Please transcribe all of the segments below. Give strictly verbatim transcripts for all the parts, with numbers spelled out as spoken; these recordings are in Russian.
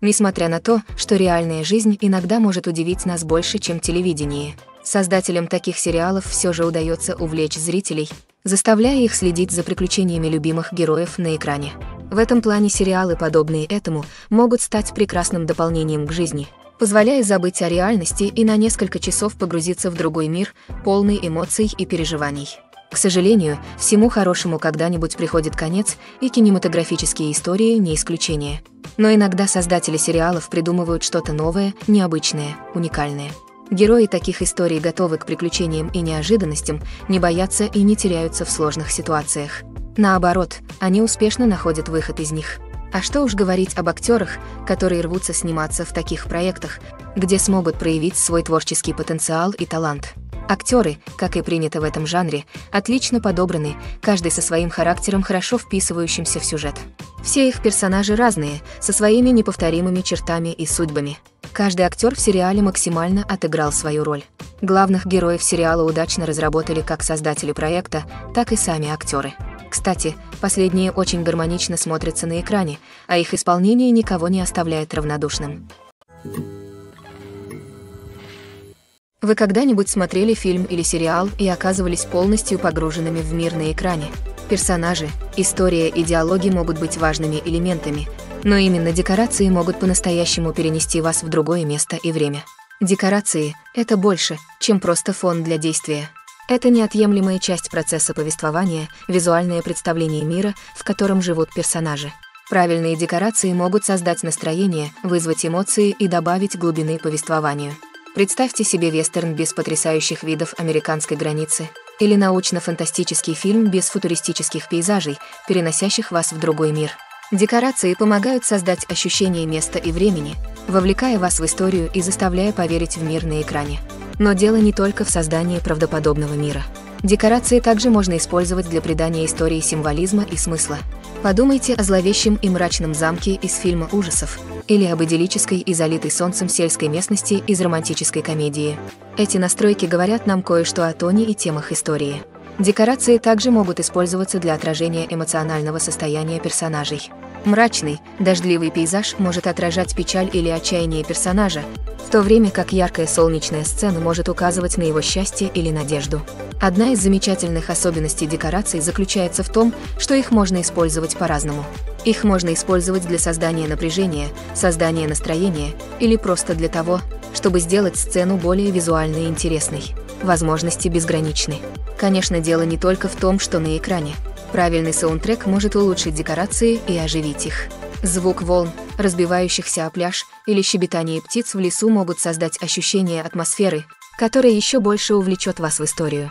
Несмотря на то, что реальная жизнь иногда может удивить нас больше, чем телевидение, создателям таких сериалов все же удается увлечь зрителей, заставляя их следить за приключениями любимых героев на экране. В этом плане сериалы, подобные этому, могут стать прекрасным дополнением к жизни, позволяя забыть о реальности и на несколько часов погрузиться в другой мир, полный эмоций и переживаний. К сожалению, всему хорошему когда-нибудь приходит конец, и кинематографические истории не исключение. Но иногда создатели сериалов придумывают что-то новое, необычное, уникальное. Герои таких историй готовы к приключениям и неожиданностям, не боятся и не теряются в сложных ситуациях. Наоборот, они успешно находят выход из них. А что уж говорить об актерах, которые рвутся сниматься в таких проектах, где смогут проявить свой творческий потенциал и талант. Актеры, как и принято в этом жанре, отлично подобраны, каждый со своим характером, хорошо вписывающимся в сюжет. Все их персонажи разные, со своими неповторимыми чертами и судьбами. Каждый актер в сериале максимально отыграл свою роль. Главных героев сериала удачно разработали как создатели проекта, так и сами актеры. Кстати, последние очень гармонично смотрятся на экране, а их исполнение никого не оставляет равнодушным. Вы когда-нибудь смотрели фильм или сериал и оказывались полностью погруженными в мир на экране? Персонажи, история и диалоги могут быть важными элементами, но именно декорации могут по-настоящему перенести вас в другое место и время. Декорации – это больше, чем просто фон для действия. Это неотъемлемая часть процесса повествования, визуальное представление мира, в котором живут персонажи. Правильные декорации могут создать настроение, вызвать эмоции и добавить глубины повествованию. Представьте себе вестерн без потрясающих видов американской границы или научно-фантастический фильм без футуристических пейзажей, переносящих вас в другой мир. Декорации помогают создать ощущение места и времени, вовлекая вас в историю и заставляя поверить в мир на экране. Но дело не только в создании правдоподобного мира. Декорации также можно использовать для придания истории символизма и смысла. Подумайте о зловещем и мрачном замке из фильма ужасов или об идиллической и залитой солнцем сельской местности из романтической комедии. Эти настройки говорят нам кое-что о тоне и темах истории. Декорации также могут использоваться для отражения эмоционального состояния персонажей. Мрачный, дождливый пейзаж может отражать печаль или отчаяние персонажа, в то время как яркая солнечная сцена может указывать на его счастье или надежду. Одна из замечательных особенностей декораций заключается в том, что их можно использовать по-разному. Их можно использовать для создания напряжения, создания настроения или просто для того, чтобы сделать сцену более визуально интересной. Возможности безграничны. Конечно, дело не только в том, что на экране. Правильный саундтрек может улучшить декорации и оживить их. Звук волн, разбивающихся о пляж, или щебетание птиц в лесу могут создать ощущение атмосферы, которое еще больше увлечет вас в историю.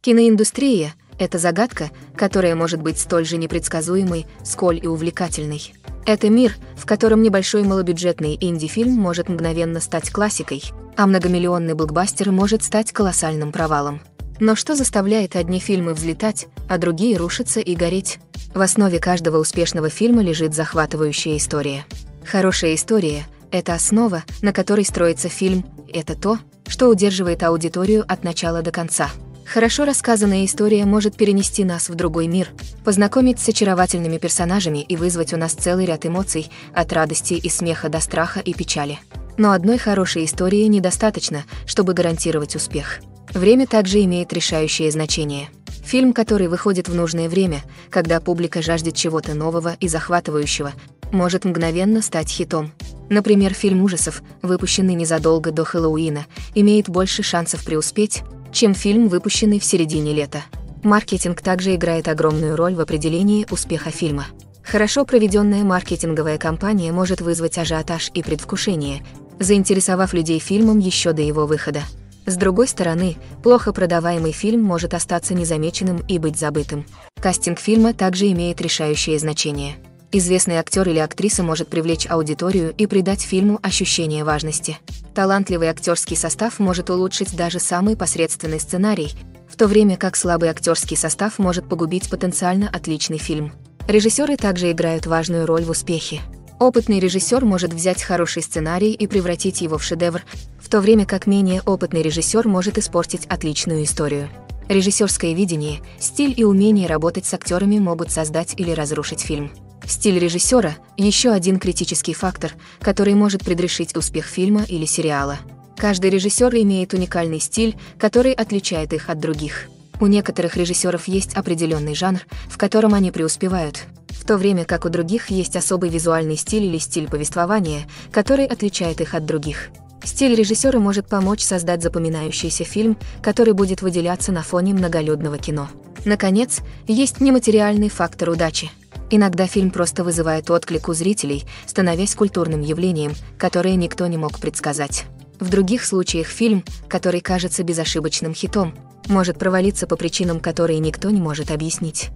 Киноиндустрия – это загадка, которая может быть столь же непредсказуемой, сколь и увлекательной. Это мир, в котором небольшой малобюджетный инди-фильм может мгновенно стать классикой, а многомиллионный блокбастер может стать колоссальным провалом. Но что заставляет одни фильмы взлетать, а другие рушиться и гореть? В основе каждого успешного фильма лежит захватывающая история. Хорошая история – это основа, на которой строится фильм, это то, что удерживает аудиторию от начала до конца. Хорошо рассказанная история может перенести нас в другой мир, познакомить с очаровательными персонажами и вызвать у нас целый ряд эмоций, от радости и смеха до страха и печали. Но одной хорошей истории недостаточно, чтобы гарантировать успех. Время также имеет решающее значение. Фильм, который выходит в нужное время, когда публика жаждет чего-то нового и захватывающего, может мгновенно стать хитом. Например, фильм ужасов, выпущенный незадолго до Хэллоуина, имеет больше шансов преуспеть, чем фильм, выпущенный в середине лета. Маркетинг также играет огромную роль в определении успеха фильма. Хорошо проведенная маркетинговая кампания может вызвать ажиотаж и предвкушение, заинтересовав людей фильмом еще до его выхода. С другой стороны, плохо продаваемый фильм может остаться незамеченным и быть забытым. Кастинг фильма также имеет решающее значение. Известный актер или актриса может привлечь аудиторию и придать фильму ощущение важности. Талантливый актерский состав может улучшить даже самый посредственный сценарий, в то время как слабый актерский состав может погубить потенциально отличный фильм. Режиссеры также играют важную роль в успехе. Опытный режиссер может взять хороший сценарий и превратить его в шедевр, в то время как менее опытный режиссер может испортить отличную историю. Режиссерское видение, стиль и умение работать с актерами могут создать или разрушить фильм. Стиль режиссера – еще один критический фактор, который может предрешить успех фильма или сериала. Каждый режиссер имеет уникальный стиль, который отличает их от других. У некоторых режиссеров есть определенный жанр, в котором они преуспевают, в то время как у других есть особый визуальный стиль или стиль повествования, который отличает их от других. Стиль режиссера может помочь создать запоминающийся фильм, который будет выделяться на фоне многолюдного кино. Наконец, есть нематериальный фактор удачи. Иногда фильм просто вызывает отклик у зрителей, становясь культурным явлением, которое никто не мог предсказать. В других случаях фильм, который кажется безошибочным хитом, может провалиться по причинам, которые никто не может объяснить.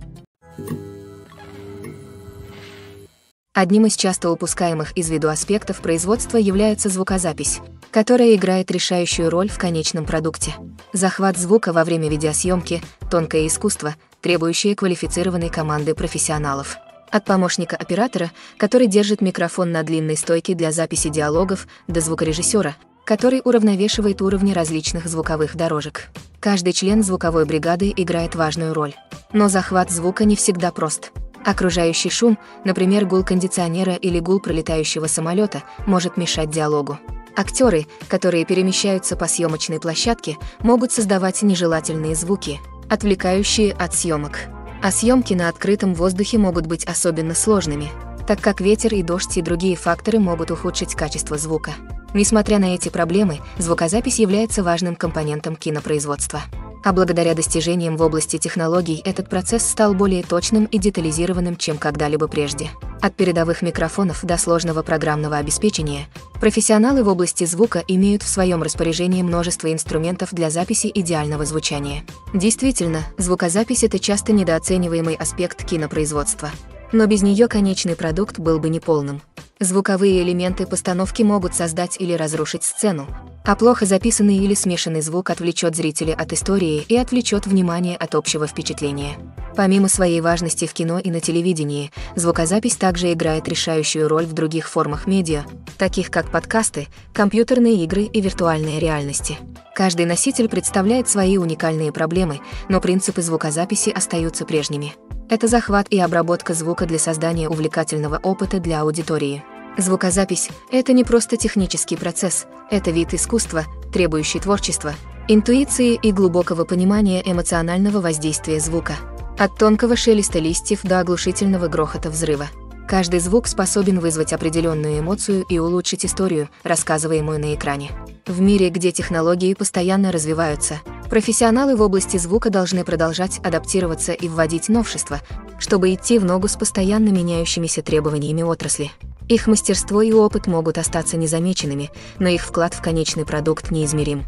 Одним из часто упускаемых из виду аспектов производства является звукозапись, которая играет решающую роль в конечном продукте. Захват звука во время видеосъемки – тонкое искусство, требующее квалифицированной команды профессионалов. От помощника оператора, который держит микрофон на длинной стойке для записи диалогов, до звукорежиссера, который уравновешивает уровни различных звуковых дорожек. Каждый член звуковой бригады играет важную роль. Но захват звука не всегда прост. Окружающий шум, например, гул кондиционера или гул пролетающего самолета, может мешать диалогу. Актеры, которые перемещаются по съемочной площадке, могут создавать нежелательные звуки, отвлекающие от съемок. А съемки на открытом воздухе могут быть особенно сложными, так как ветер и дождь и другие факторы могут ухудшить качество звука. Несмотря на эти проблемы, звукозапись является важным компонентом кинопроизводства. А благодаря достижениям в области технологий этот процесс стал более точным и детализированным, чем когда-либо прежде. От передовых микрофонов до сложного программного обеспечения, профессионалы в области звука имеют в своем распоряжении множество инструментов для записи идеального звучания. Действительно, звукозапись – это часто недооцениваемый аспект кинопроизводства. Но без нее конечный продукт был бы неполным. Звуковые элементы постановки могут создать или разрушить сцену, а плохо записанный или смешанный звук отвлечет зрителя от истории и отвлечет внимание от общего впечатления. Помимо своей важности в кино и на телевидении, звукозапись также играет решающую роль в других формах медиа, таких как подкасты, компьютерные игры и виртуальные реальности. Каждый носитель представляет свои уникальные проблемы, но принципы звукозаписи остаются прежними. Это захват и обработка звука для создания увлекательного опыта для аудитории. Звукозапись – это не просто технический процесс, это вид искусства, требующий творчества, интуиции и глубокого понимания эмоционального воздействия звука. От тонкого шелеста листьев до оглушительного грохота взрыва. Каждый звук способен вызвать определенную эмоцию и улучшить историю, рассказываемую на экране. В мире, где технологии постоянно развиваются, профессионалы в области звука должны продолжать адаптироваться и вводить новшества, чтобы идти в ногу с постоянно меняющимися требованиями отрасли. Их мастерство и опыт могут остаться незамеченными, но их вклад в конечный продукт неизмерим.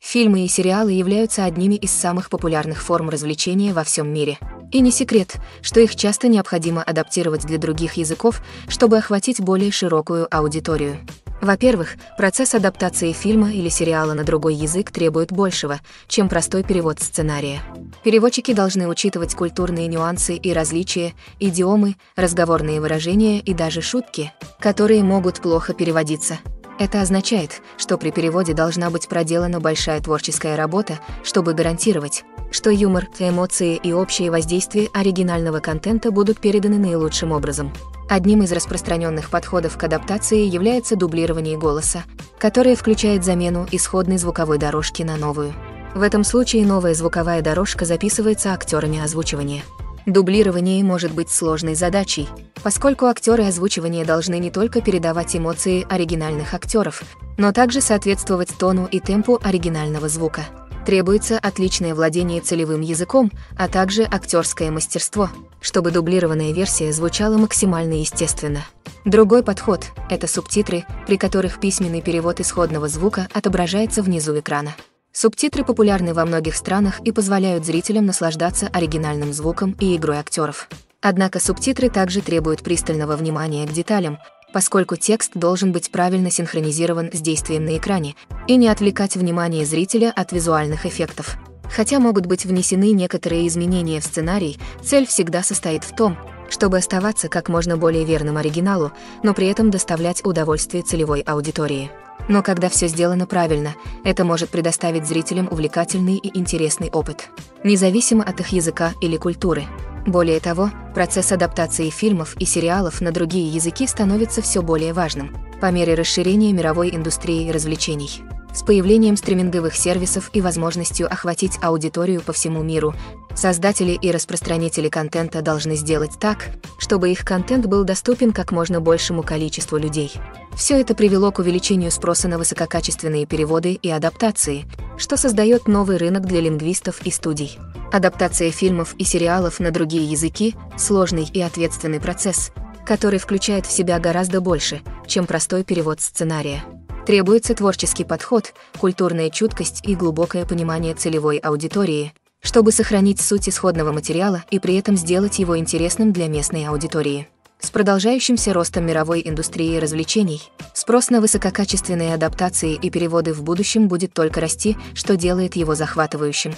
Фильмы и сериалы являются одними из самых популярных форм развлечения во всем мире. И не секрет, что их часто необходимо адаптировать для других языков, чтобы охватить более широкую аудиторию. Во-первых, процесс адаптации фильма или сериала на другой язык требует большего, чем простой перевод сценария. Переводчики должны учитывать культурные нюансы и различия, идиомы, разговорные выражения и даже шутки, которые могут плохо переводиться. Это означает, что при переводе должна быть проделана большая творческая работа, чтобы гарантировать, что юмор, эмоции и общее воздействие оригинального контента будут переданы наилучшим образом. Одним из распространенных подходов к адаптации является дублирование голоса, которое включает замену исходной звуковой дорожки на новую. В этом случае новая звуковая дорожка записывается актерами озвучивания. Дублирование может быть сложной задачей, поскольку актеры озвучивания должны не только передавать эмоции оригинальных актеров, но также соответствовать тону и темпу оригинального звука. Требуется отличное владение целевым языком, а также актерское мастерство, чтобы дублированная версия звучала максимально естественно. Другой подход – это субтитры, при которых письменный перевод исходного звука отображается внизу экрана. Субтитры популярны во многих странах и позволяют зрителям наслаждаться оригинальным звуком и игрой актеров. Однако субтитры также требуют пристального внимания к деталям, поскольку текст должен быть правильно синхронизирован с действием на экране и не отвлекать внимание зрителя от визуальных эффектов. Хотя могут быть внесены некоторые изменения в сценарий, цель всегда состоит в том, чтобы оставаться как можно более верным оригиналу, но при этом доставлять удовольствие целевой аудитории. Но когда все сделано правильно, это может предоставить зрителям увлекательный и интересный опыт, независимо от их языка или культуры. Более того, процесс адаптации фильмов и сериалов на другие языки становится все более важным по мере расширения мировой индустрии развлечений. С появлением стриминговых сервисов и возможностью охватить аудиторию по всему миру, создатели и распространители контента должны сделать так, чтобы их контент был доступен как можно большему количеству людей. Все это привело к увеличению спроса на высококачественные переводы и адаптации, что создает новый рынок для лингвистов и студий. Адаптация фильмов и сериалов на другие языки – сложный и ответственный процесс, который включает в себя гораздо больше, чем простой перевод сценария. Требуется творческий подход, культурная чуткость и глубокое понимание целевой аудитории, чтобы сохранить суть исходного материала и при этом сделать его интересным для местной аудитории. С продолжающимся ростом мировой индустрии развлечений, спрос на высококачественные адаптации и переводы в будущем будет только расти, что делает его захватывающим.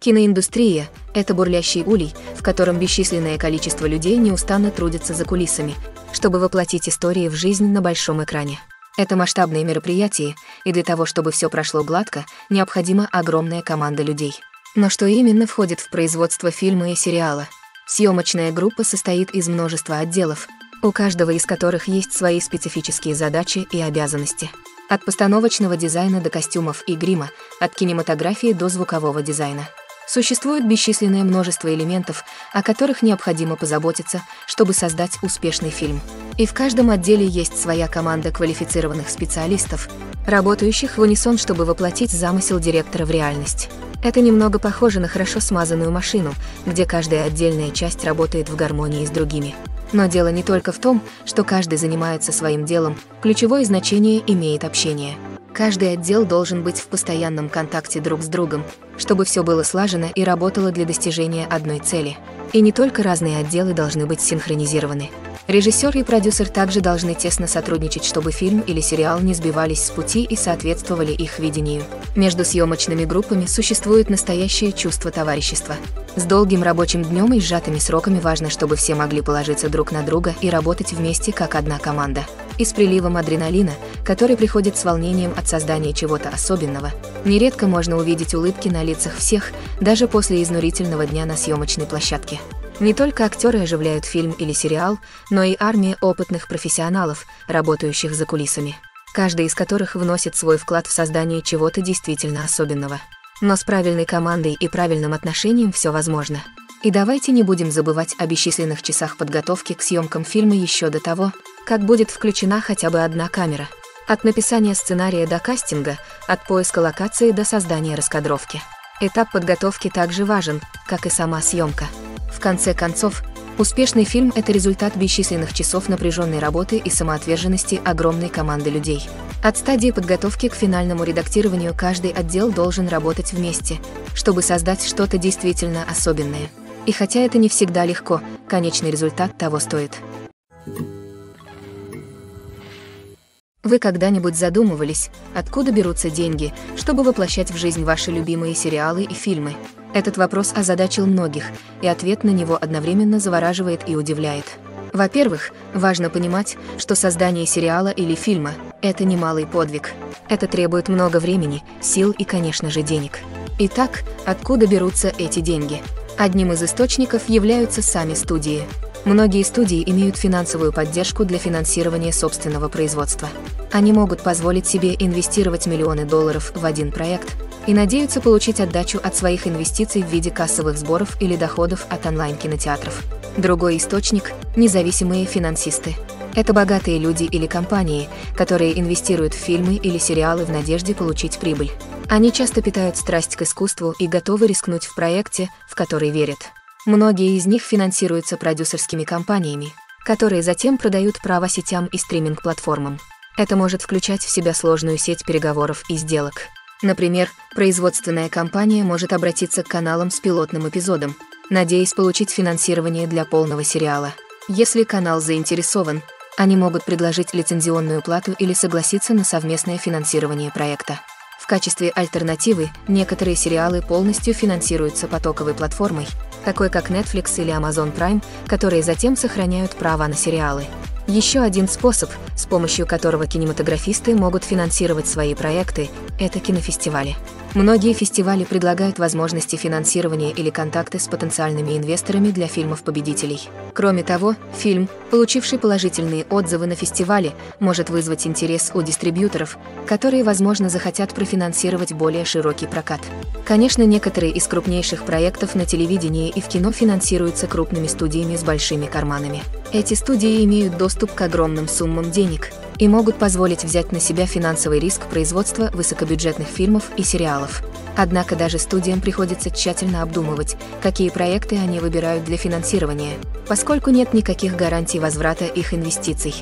Киноиндустрия – это бурлящий улей, в котором бесчисленное количество людей неустанно трудятся за кулисами, чтобы воплотить истории в жизнь на большом экране. Это масштабные мероприятия, и для того, чтобы все прошло гладко, необходима огромная команда людей. Но что именно входит в производство фильма и сериала? Съемочная группа состоит из множества отделов, у каждого из которых есть свои специфические задачи и обязанности. От постановочного дизайна до костюмов и грима, от кинематографии до звукового дизайна. Существует бесчисленное множество элементов, о которых необходимо позаботиться, чтобы создать успешный фильм. И в каждом отделе есть своя команда квалифицированных специалистов, работающих в унисон, чтобы воплотить замысел директора в реальность. Это немного похоже на хорошо смазанную машину, где каждая отдельная часть работает в гармонии с другими. Но дело не только в том, что каждый занимается своим делом, ключевое значение имеет общение. Каждый отдел должен быть в постоянном контакте друг с другом, чтобы все было слажено и работало для достижения одной цели. И не только разные отделы должны быть синхронизированы. Режиссер и продюсер также должны тесно сотрудничать, чтобы фильм или сериал не сбивались с пути и соответствовали их видению. Между съемочными группами существует настоящее чувство товарищества. С долгим рабочим днем и сжатыми сроками важно, чтобы все могли положиться друг на друга и работать вместе как одна команда. И с приливом адреналина, который приходит с волнением от создания чего-то особенного, нередко можно увидеть улыбки на лицах всех, даже после изнурительного дня на съемочной площадке. Не только актеры оживляют фильм или сериал, но и армия опытных профессионалов, работающих за кулисами, каждый из которых вносит свой вклад в создание чего-то действительно особенного. Но с правильной командой и правильным отношением все возможно. И давайте не будем забывать о бесчисленных часах подготовки к съемкам фильма еще до того, как будет включена хотя бы одна камера. От написания сценария до кастинга, от поиска локации до создания раскадровки. Этап подготовки также важен, как и сама съемка. В конце концов, успешный фильм – это результат бесчисленных часов напряженной работы и самоотверженности огромной команды людей. От стадии подготовки к финальному редактированию каждый отдел должен работать вместе, чтобы создать что-то действительно особенное. И хотя это не всегда легко, конечный результат того стоит. Вы когда-нибудь задумывались, откуда берутся деньги, чтобы воплощать в жизнь ваши любимые сериалы и фильмы? Этот вопрос озадачил многих, и ответ на него одновременно завораживает и удивляет. Во-первых, важно понимать, что создание сериала или фильма – это немалый подвиг. Это требует много времени, сил и, конечно же, денег. Итак, откуда берутся эти деньги? Одним из источников являются сами студии. Многие студии имеют финансовую поддержку для финансирования собственного производства. Они могут позволить себе инвестировать миллионы долларов в один проект и надеются получить отдачу от своих инвестиций в виде кассовых сборов или доходов от онлайн-кинотеатров. Другой источник – независимые финансисты. Это богатые люди или компании, которые инвестируют в фильмы или сериалы в надежде получить прибыль. Они часто питают страсть к искусству и готовы рискнуть в проекте, в который верят. Многие из них финансируются продюсерскими компаниями, которые затем продают права сетям и стриминг-платформам. Это может включать в себя сложную сеть переговоров и сделок. Например, производственная компания может обратиться к каналам с пилотным эпизодом, надеясь получить финансирование для полного сериала. Если канал заинтересован, они могут предложить лицензионную плату или согласиться на совместное финансирование проекта. В качестве альтернативы некоторые сериалы полностью финансируются потоковой платформой, такой как Netflix или Amazon Prime, которые затем сохраняют права на сериалы. Еще один способ, с помощью которого кинематографисты могут финансировать свои проекты, это кинофестивали. Многие фестивали предлагают возможности финансирования или контакты с потенциальными инвесторами для фильмов-победителей. Кроме того, фильм, получивший положительные отзывы на фестивале, может вызвать интерес у дистрибьюторов, которые, возможно, захотят профинансировать более широкий прокат. Конечно, некоторые из крупнейших проектов на телевидении и в кино финансируются крупными студиями с большими карманами. Эти студии имеют доступ к огромным суммам денег и могут позволить взять на себя финансовый риск производства высокобюджетных фильмов и сериалов. Однако даже студиям приходится тщательно обдумывать, какие проекты они выбирают для финансирования, поскольку нет никаких гарантий возврата их инвестиций.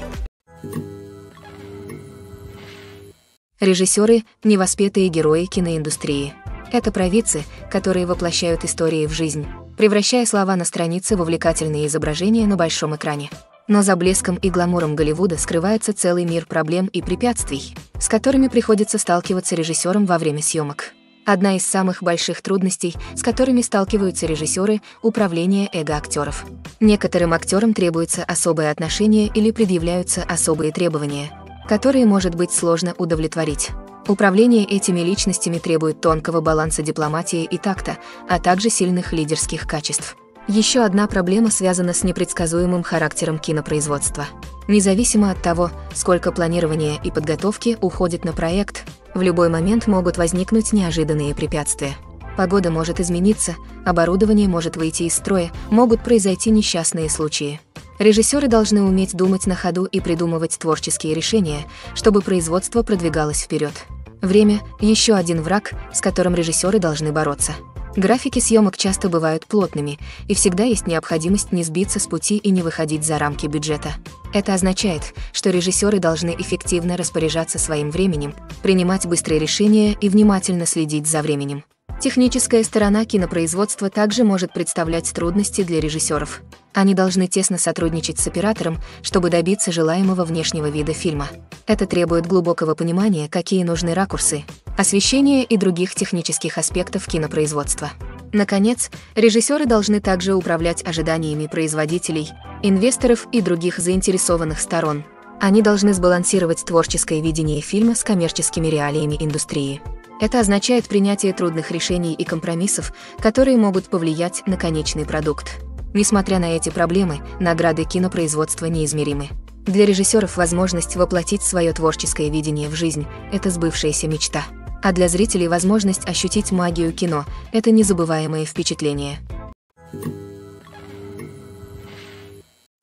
Режиссеры – невоспетые герои киноиндустрии. Это провидцы, которые воплощают истории в жизнь, превращая слова на странице в увлекательные изображения на большом экране. Но за блеском и гламуром Голливуда скрывается целый мир проблем и препятствий, с которыми приходится сталкиваться режиссерам во время съемок. Одна из самых больших трудностей, с которыми сталкиваются режиссеры, – управление эго актеров. Некоторым актерам требуется особое отношение или предъявляются особые требования, которые может быть сложно удовлетворить. Управление этими личностями требует тонкого баланса дипломатии и такта, а также сильных лидерских качеств. Еще одна проблема связана с непредсказуемым характером кинопроизводства. Независимо от того, сколько планирования и подготовки уходит на проект, в любой момент могут возникнуть неожиданные препятствия. Погода может измениться, оборудование может выйти из строя, могут произойти несчастные случаи. Режиссеры должны уметь думать на ходу и придумывать творческие решения, чтобы производство продвигалось вперед. Время – еще один враг, с которым режиссеры должны бороться. Графики съемок часто бывают плотными, и всегда есть необходимость не сбиться с пути и не выходить за рамки бюджета. Это означает, что режиссеры должны эффективно распоряжаться своим временем, принимать быстрые решения и внимательно следить за временем. Техническая сторона кинопроизводства также может представлять трудности для режиссеров. Они должны тесно сотрудничать с оператором, чтобы добиться желаемого внешнего вида фильма. Это требует глубокого понимания, какие нужны ракурсы, освещение и других технических аспектов кинопроизводства. Наконец, режиссеры должны также управлять ожиданиями производителей, инвесторов и других заинтересованных сторон. Они должны сбалансировать творческое видение фильма с коммерческими реалиями индустрии. Это означает принятие трудных решений и компромиссов, которые могут повлиять на конечный продукт. Несмотря на эти проблемы, награды кинопроизводства неизмеримы. Для режиссеров возможность воплотить свое творческое видение в жизнь – это сбывшаяся мечта. А для зрителей возможность ощутить магию кино – это незабываемое впечатление.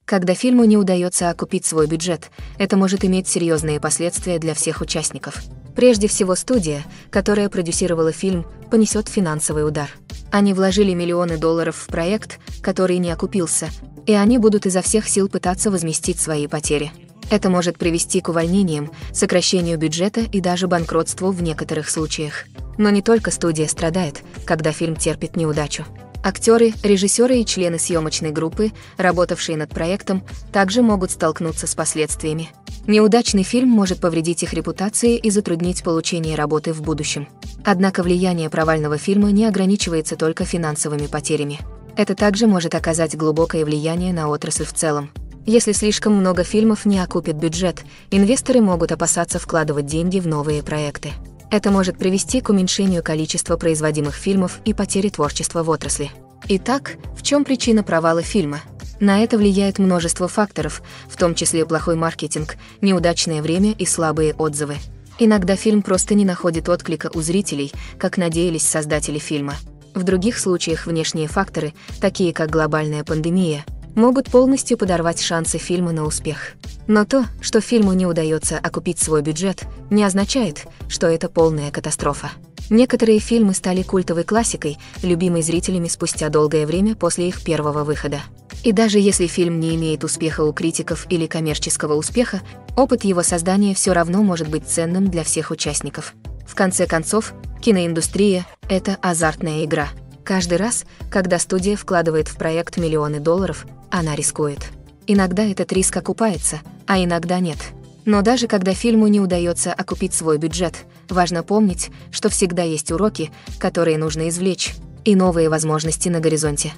Когда фильму не удается окупить свой бюджет, это может иметь серьезные последствия для всех участников. Прежде всего, студия, которая продюсировала фильм, понесет финансовый удар. Они вложили миллионы долларов в проект, который не окупился, и они будут изо всех сил пытаться возместить свои потери. Это может привести к увольнениям, сокращению бюджета и даже банкротству в некоторых случаях. Но не только студия страдает, когда фильм терпит неудачу. Актеры, режиссеры и члены съемочной группы, работавшие над проектом, также могут столкнуться с последствиями. Неудачный фильм может повредить их репутации и затруднить получение работы в будущем. Однако влияние провального фильма не ограничивается только финансовыми потерями. Это также может оказать глубокое влияние на отрасль в целом. Если слишком много фильмов не окупит бюджет, инвесторы могут опасаться вкладывать деньги в новые проекты. Это может привести к уменьшению количества производимых фильмов и потере творчества в отрасли. Итак, в чем причина провала фильма? На это влияет множество факторов, в том числе плохой маркетинг, неудачное время и слабые отзывы. Иногда фильм просто не находит отклика у зрителей, как надеялись создатели фильма. В других случаях внешние факторы, такие как глобальная пандемия, могут полностью подорвать шансы фильма на успех. Но то, что фильму не удается окупить свой бюджет, не означает, что это полная катастрофа. Некоторые фильмы стали культовой классикой, любимой зрителями спустя долгое время после их первого выхода. И даже если фильм не имеет успеха у критиков или коммерческого успеха, опыт его создания все равно может быть ценным для всех участников. В конце концов, киноиндустрия – это азартная игра. Каждый раз, когда студия вкладывает в проект миллионы долларов, она рискует. Иногда этот риск окупается, а иногда нет. Но даже когда фильму не удается окупить свой бюджет, важно помнить, что всегда есть уроки, которые нужно извлечь, и новые возможности на горизонте.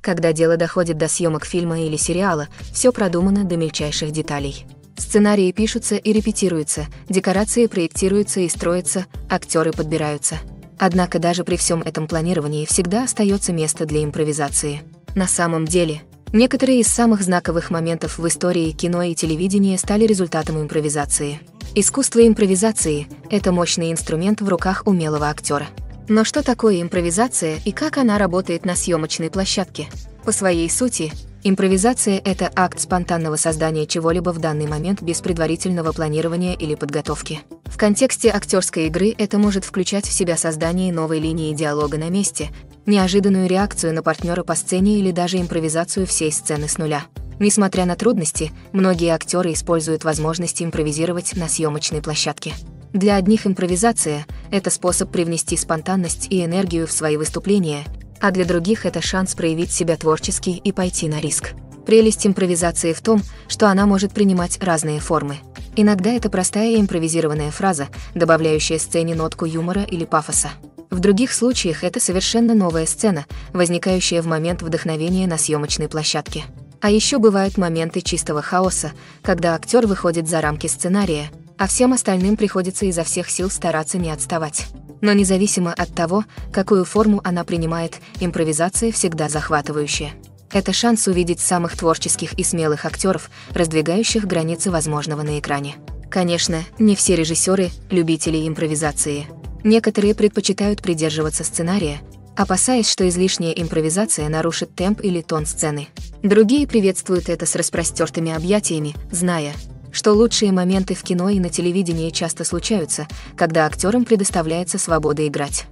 Когда дело доходит до съемок фильма или сериала, все продумано до мельчайших деталей. Сценарии пишутся и репетируются, декорации проектируются и строятся, актеры подбираются. Однако даже при всем этом планировании всегда остается место для импровизации. На самом деле, некоторые из самых знаковых моментов в истории кино и телевидения стали результатом импровизации. Искусство импровизации – это мощный инструмент в руках умелого актера. Но что такое импровизация и как она работает на съемочной площадке? По своей сути, импровизация – это акт спонтанного создания чего-либо в данный момент без предварительного планирования или подготовки. В контексте актерской игры это может включать в себя создание новой линии диалога на месте, неожиданную реакцию на партнера по сцене или даже импровизацию всей сцены с нуля. Несмотря на трудности, многие актеры используют возможность импровизировать на съемочной площадке. Для одних импровизация – это способ привнести спонтанность и энергию в свои выступления, а для других это шанс проявить себя творчески и пойти на риск. Прелесть импровизации в том, что она может принимать разные формы. Иногда это простая импровизированная фраза, добавляющая сцене нотку юмора или пафоса. В других случаях это совершенно новая сцена, возникающая в момент вдохновения на съемочной площадке. А еще бывают моменты чистого хаоса, когда актер выходит за рамки сценария, а всем остальным приходится изо всех сил стараться не отставать. Но независимо от того, какую форму она принимает, импровизация всегда захватывающая. Это шанс увидеть самых творческих и смелых актеров, раздвигающих границы возможного на экране. Конечно, не все режиссеры – любители импровизации. Некоторые предпочитают придерживаться сценария, опасаясь, что излишняя импровизация нарушит темп или тон сцены. Другие приветствуют это с распростертыми объятиями, зная, что лучшие моменты в кино и на телевидении часто случаются, когда актерам предоставляется свобода играть.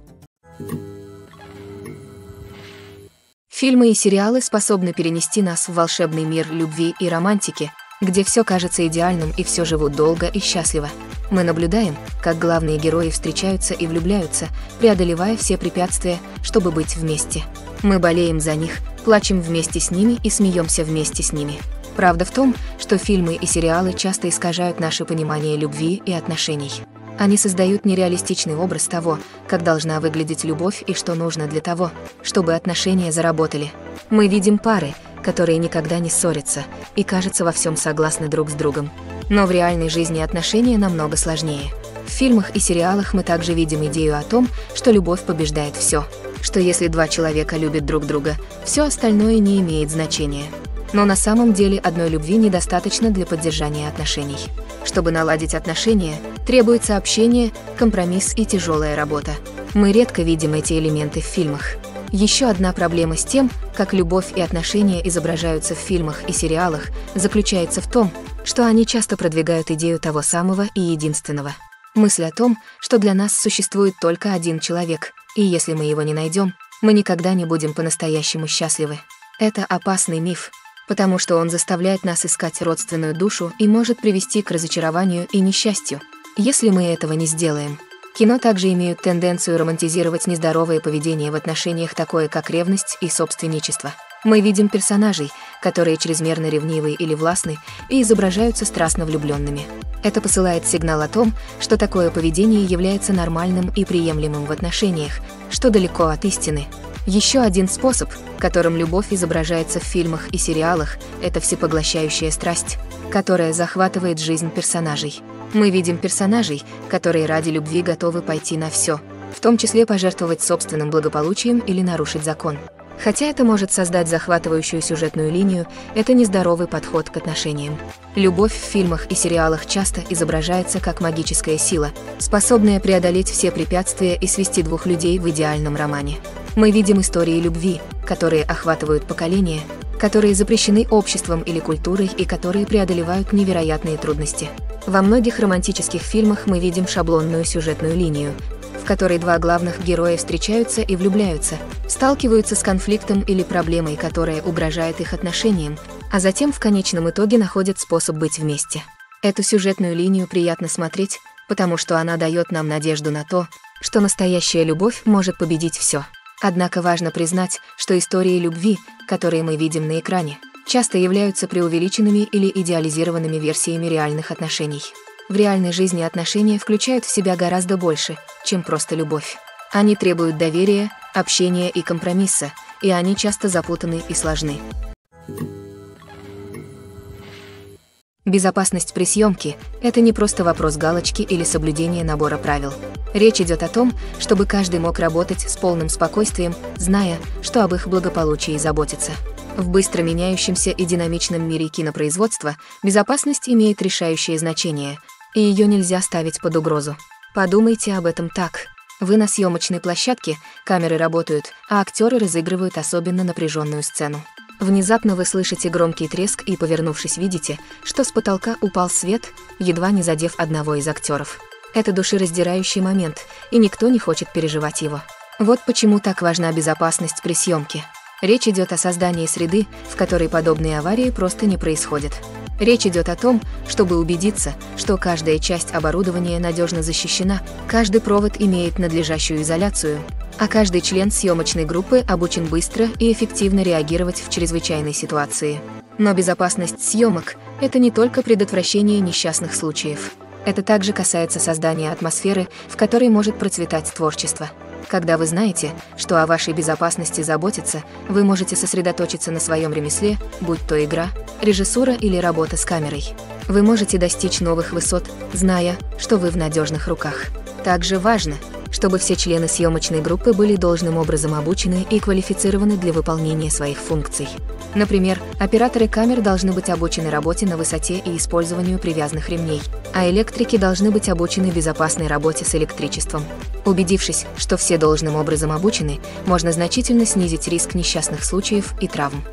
Фильмы и сериалы способны перенести нас в волшебный мир любви и романтики, где все кажется идеальным и все живут долго и счастливо. Мы наблюдаем, как главные герои встречаются и влюбляются, преодолевая все препятствия, чтобы быть вместе. Мы болеем за них, плачем вместе с ними и смеемся вместе с ними. Правда в том, что фильмы и сериалы часто искажают наше понимание любви и отношений. Они создают нереалистичный образ того, как должна выглядеть любовь и что нужно для того, чтобы отношения заработали. Мы видим пары, которые никогда не ссорятся и, кажется, во всем согласны друг с другом. Но в реальной жизни отношения намного сложнее. В фильмах и сериалах мы также видим идею о том, что любовь побеждает все, что если два человека любят друг друга, все остальное не имеет значения. Но на самом деле одной любви недостаточно для поддержания отношений. Чтобы наладить отношения, требуется общение, компромисс и тяжелая работа. Мы редко видим эти элементы в фильмах. Еще одна проблема с тем, как любовь и отношения изображаются в фильмах и сериалах, заключается в том, что они часто продвигают идею того самого и единственного. Мысль о том, что для нас существует только один человек, и если мы его не найдем, мы никогда не будем по-настоящему счастливы. Это опасный миф, потому что он заставляет нас искать родственную душу и может привести к разочарованию и несчастью, если мы этого не сделаем. Кино также имеют тенденцию романтизировать нездоровое поведение в отношениях, такое как ревность и собственничество. Мы видим персонажей, которые чрезмерно ревнивы или властны и изображаются страстно влюбленными. Это посылает сигнал о том, что такое поведение является нормальным и приемлемым в отношениях, что далеко от истины. Еще один способ, которым любовь изображается в фильмах и сериалах, это всепоглощающая страсть, которая захватывает жизнь персонажей. Мы видим персонажей, которые ради любви готовы пойти на все, в том числе пожертвовать собственным благополучием или нарушить закон. Хотя это может создать захватывающую сюжетную линию, это нездоровый подход к отношениям. Любовь в фильмах и сериалах часто изображается как магическая сила, способная преодолеть все препятствия и свести двух людей в идеальном романе. Мы видим истории любви, которые охватывают поколения, которые запрещены обществом или культурой и которые преодолевают невероятные трудности. Во многих романтических фильмах мы видим шаблонную сюжетную линию, в которой два главных героя встречаются и влюбляются, сталкиваются с конфликтом или проблемой, которая угрожает их отношениям, а затем в конечном итоге находят способ быть вместе. Эту сюжетную линию приятно смотреть, потому что она дает нам надежду на то, что настоящая любовь может победить все. Однако важно признать, что истории любви, которые мы видим на экране, часто являются преувеличенными или идеализированными версиями реальных отношений. В реальной жизни отношения включают в себя гораздо больше, чем просто любовь. Они требуют доверия, общения и компромисса, и они часто запутаны и сложны. Безопасность при съемке – это не просто вопрос галочки или соблюдения набора правил. Речь идет о том, чтобы каждый мог работать с полным спокойствием, зная, что об их благополучии заботится. В быстро меняющемся и динамичном мире кинопроизводства безопасность имеет решающее значение, и ее нельзя ставить под угрозу. Подумайте об этом так. Вы на съемочной площадке, камеры работают, а актеры разыгрывают особенно напряженную сцену. Внезапно вы слышите громкий треск и, повернувшись, видите, что с потолка упал свет, едва не задев одного из актеров. Это душераздирающий момент, и никто не хочет переживать его. Вот почему так важна безопасность при съемке. Речь идет о создании среды, в которой подобные аварии просто не происходят. Речь идет о том, чтобы убедиться, что каждая часть оборудования надежно защищена, каждый провод имеет надлежащую изоляцию, а каждый член съемочной группы обучен быстро и эффективно реагировать в чрезвычайной ситуации. Но безопасность съемок – это не только предотвращение несчастных случаев. Это также касается создания атмосферы, в которой может процветать творчество. Когда вы знаете, что о вашей безопасности заботятся, вы можете сосредоточиться на своем ремесле, будь то игра, режиссура или работа с камерой. Вы можете достичь новых высот, зная, что вы в надежных руках. Также важно, чтобы все члены съемочной группы были должным образом обучены и квалифицированы для выполнения своих функций. Например, операторы камер должны быть обучены работе на высоте и использованию привязанных ремней, а электрики должны быть обучены безопасной работе с электричеством. Убедившись, что все должным образом обучены, можно значительно снизить риск несчастных случаев и травм.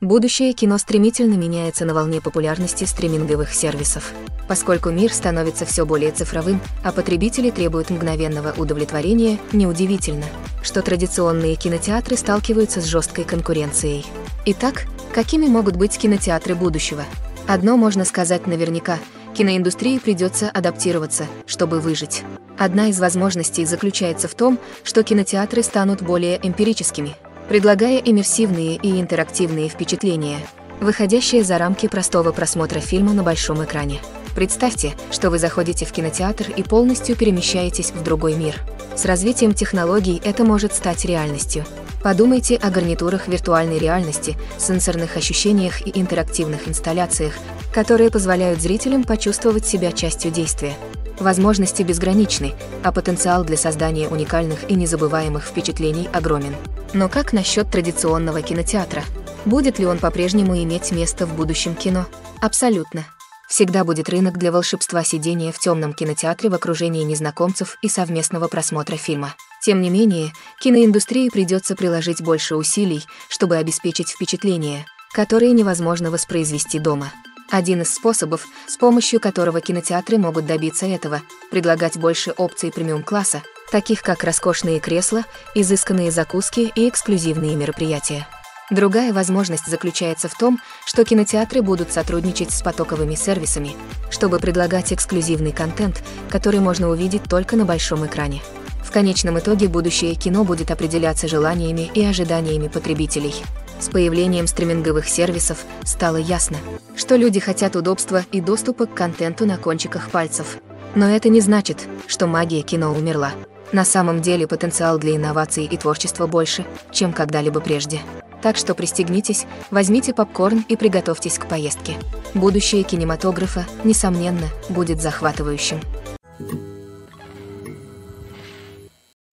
Будущее кино стремительно меняется на волне популярности стриминговых сервисов. Поскольку мир становится все более цифровым, а потребители требуют мгновенного удовлетворения, неудивительно, что традиционные кинотеатры сталкиваются с жесткой конкуренцией. Итак, какими могут быть кинотеатры будущего? Одно можно сказать наверняка – киноиндустрии придется адаптироваться, чтобы выжить. Одна из возможностей заключается в том, что кинотеатры станут более эмпирическими, предлагая иммерсивные и интерактивные впечатления, выходящие за рамки простого просмотра фильма на большом экране. Представьте, что вы заходите в кинотеатр и полностью перемещаетесь в другой мир. С развитием технологий это может стать реальностью. Подумайте о гарнитурах виртуальной реальности, сенсорных ощущениях и интерактивных инсталляциях, которые позволяют зрителям почувствовать себя частью действия. Возможности безграничны, а потенциал для создания уникальных и незабываемых впечатлений огромен. Но как насчет традиционного кинотеатра? Будет ли он по-прежнему иметь место в будущем кино? Абсолютно. Всегда будет рынок для волшебства сидения в темном кинотеатре в окружении незнакомцев и совместного просмотра фильма. Тем не менее, киноиндустрии придется приложить больше усилий, чтобы обеспечить впечатления, которые невозможно воспроизвести дома. Один из способов, с помощью которого кинотеатры могут добиться этого, предлагать больше опций премиум-класса, таких как роскошные кресла, изысканные закуски и эксклюзивные мероприятия. Другая возможность заключается в том, что кинотеатры будут сотрудничать с потоковыми сервисами, чтобы предлагать эксклюзивный контент, который можно увидеть только на большом экране. В конечном итоге будущее кино будет определяться желаниями и ожиданиями потребителей. С появлением стриминговых сервисов стало ясно, что люди хотят удобства и доступа к контенту на кончиках пальцев. Но это не значит, что магия кино умерла. На самом деле потенциал для инноваций и творчества больше, чем когда-либо прежде. Так что пристегнитесь, возьмите попкорн и приготовьтесь к поездке. Будущее кинематографа, несомненно, будет захватывающим.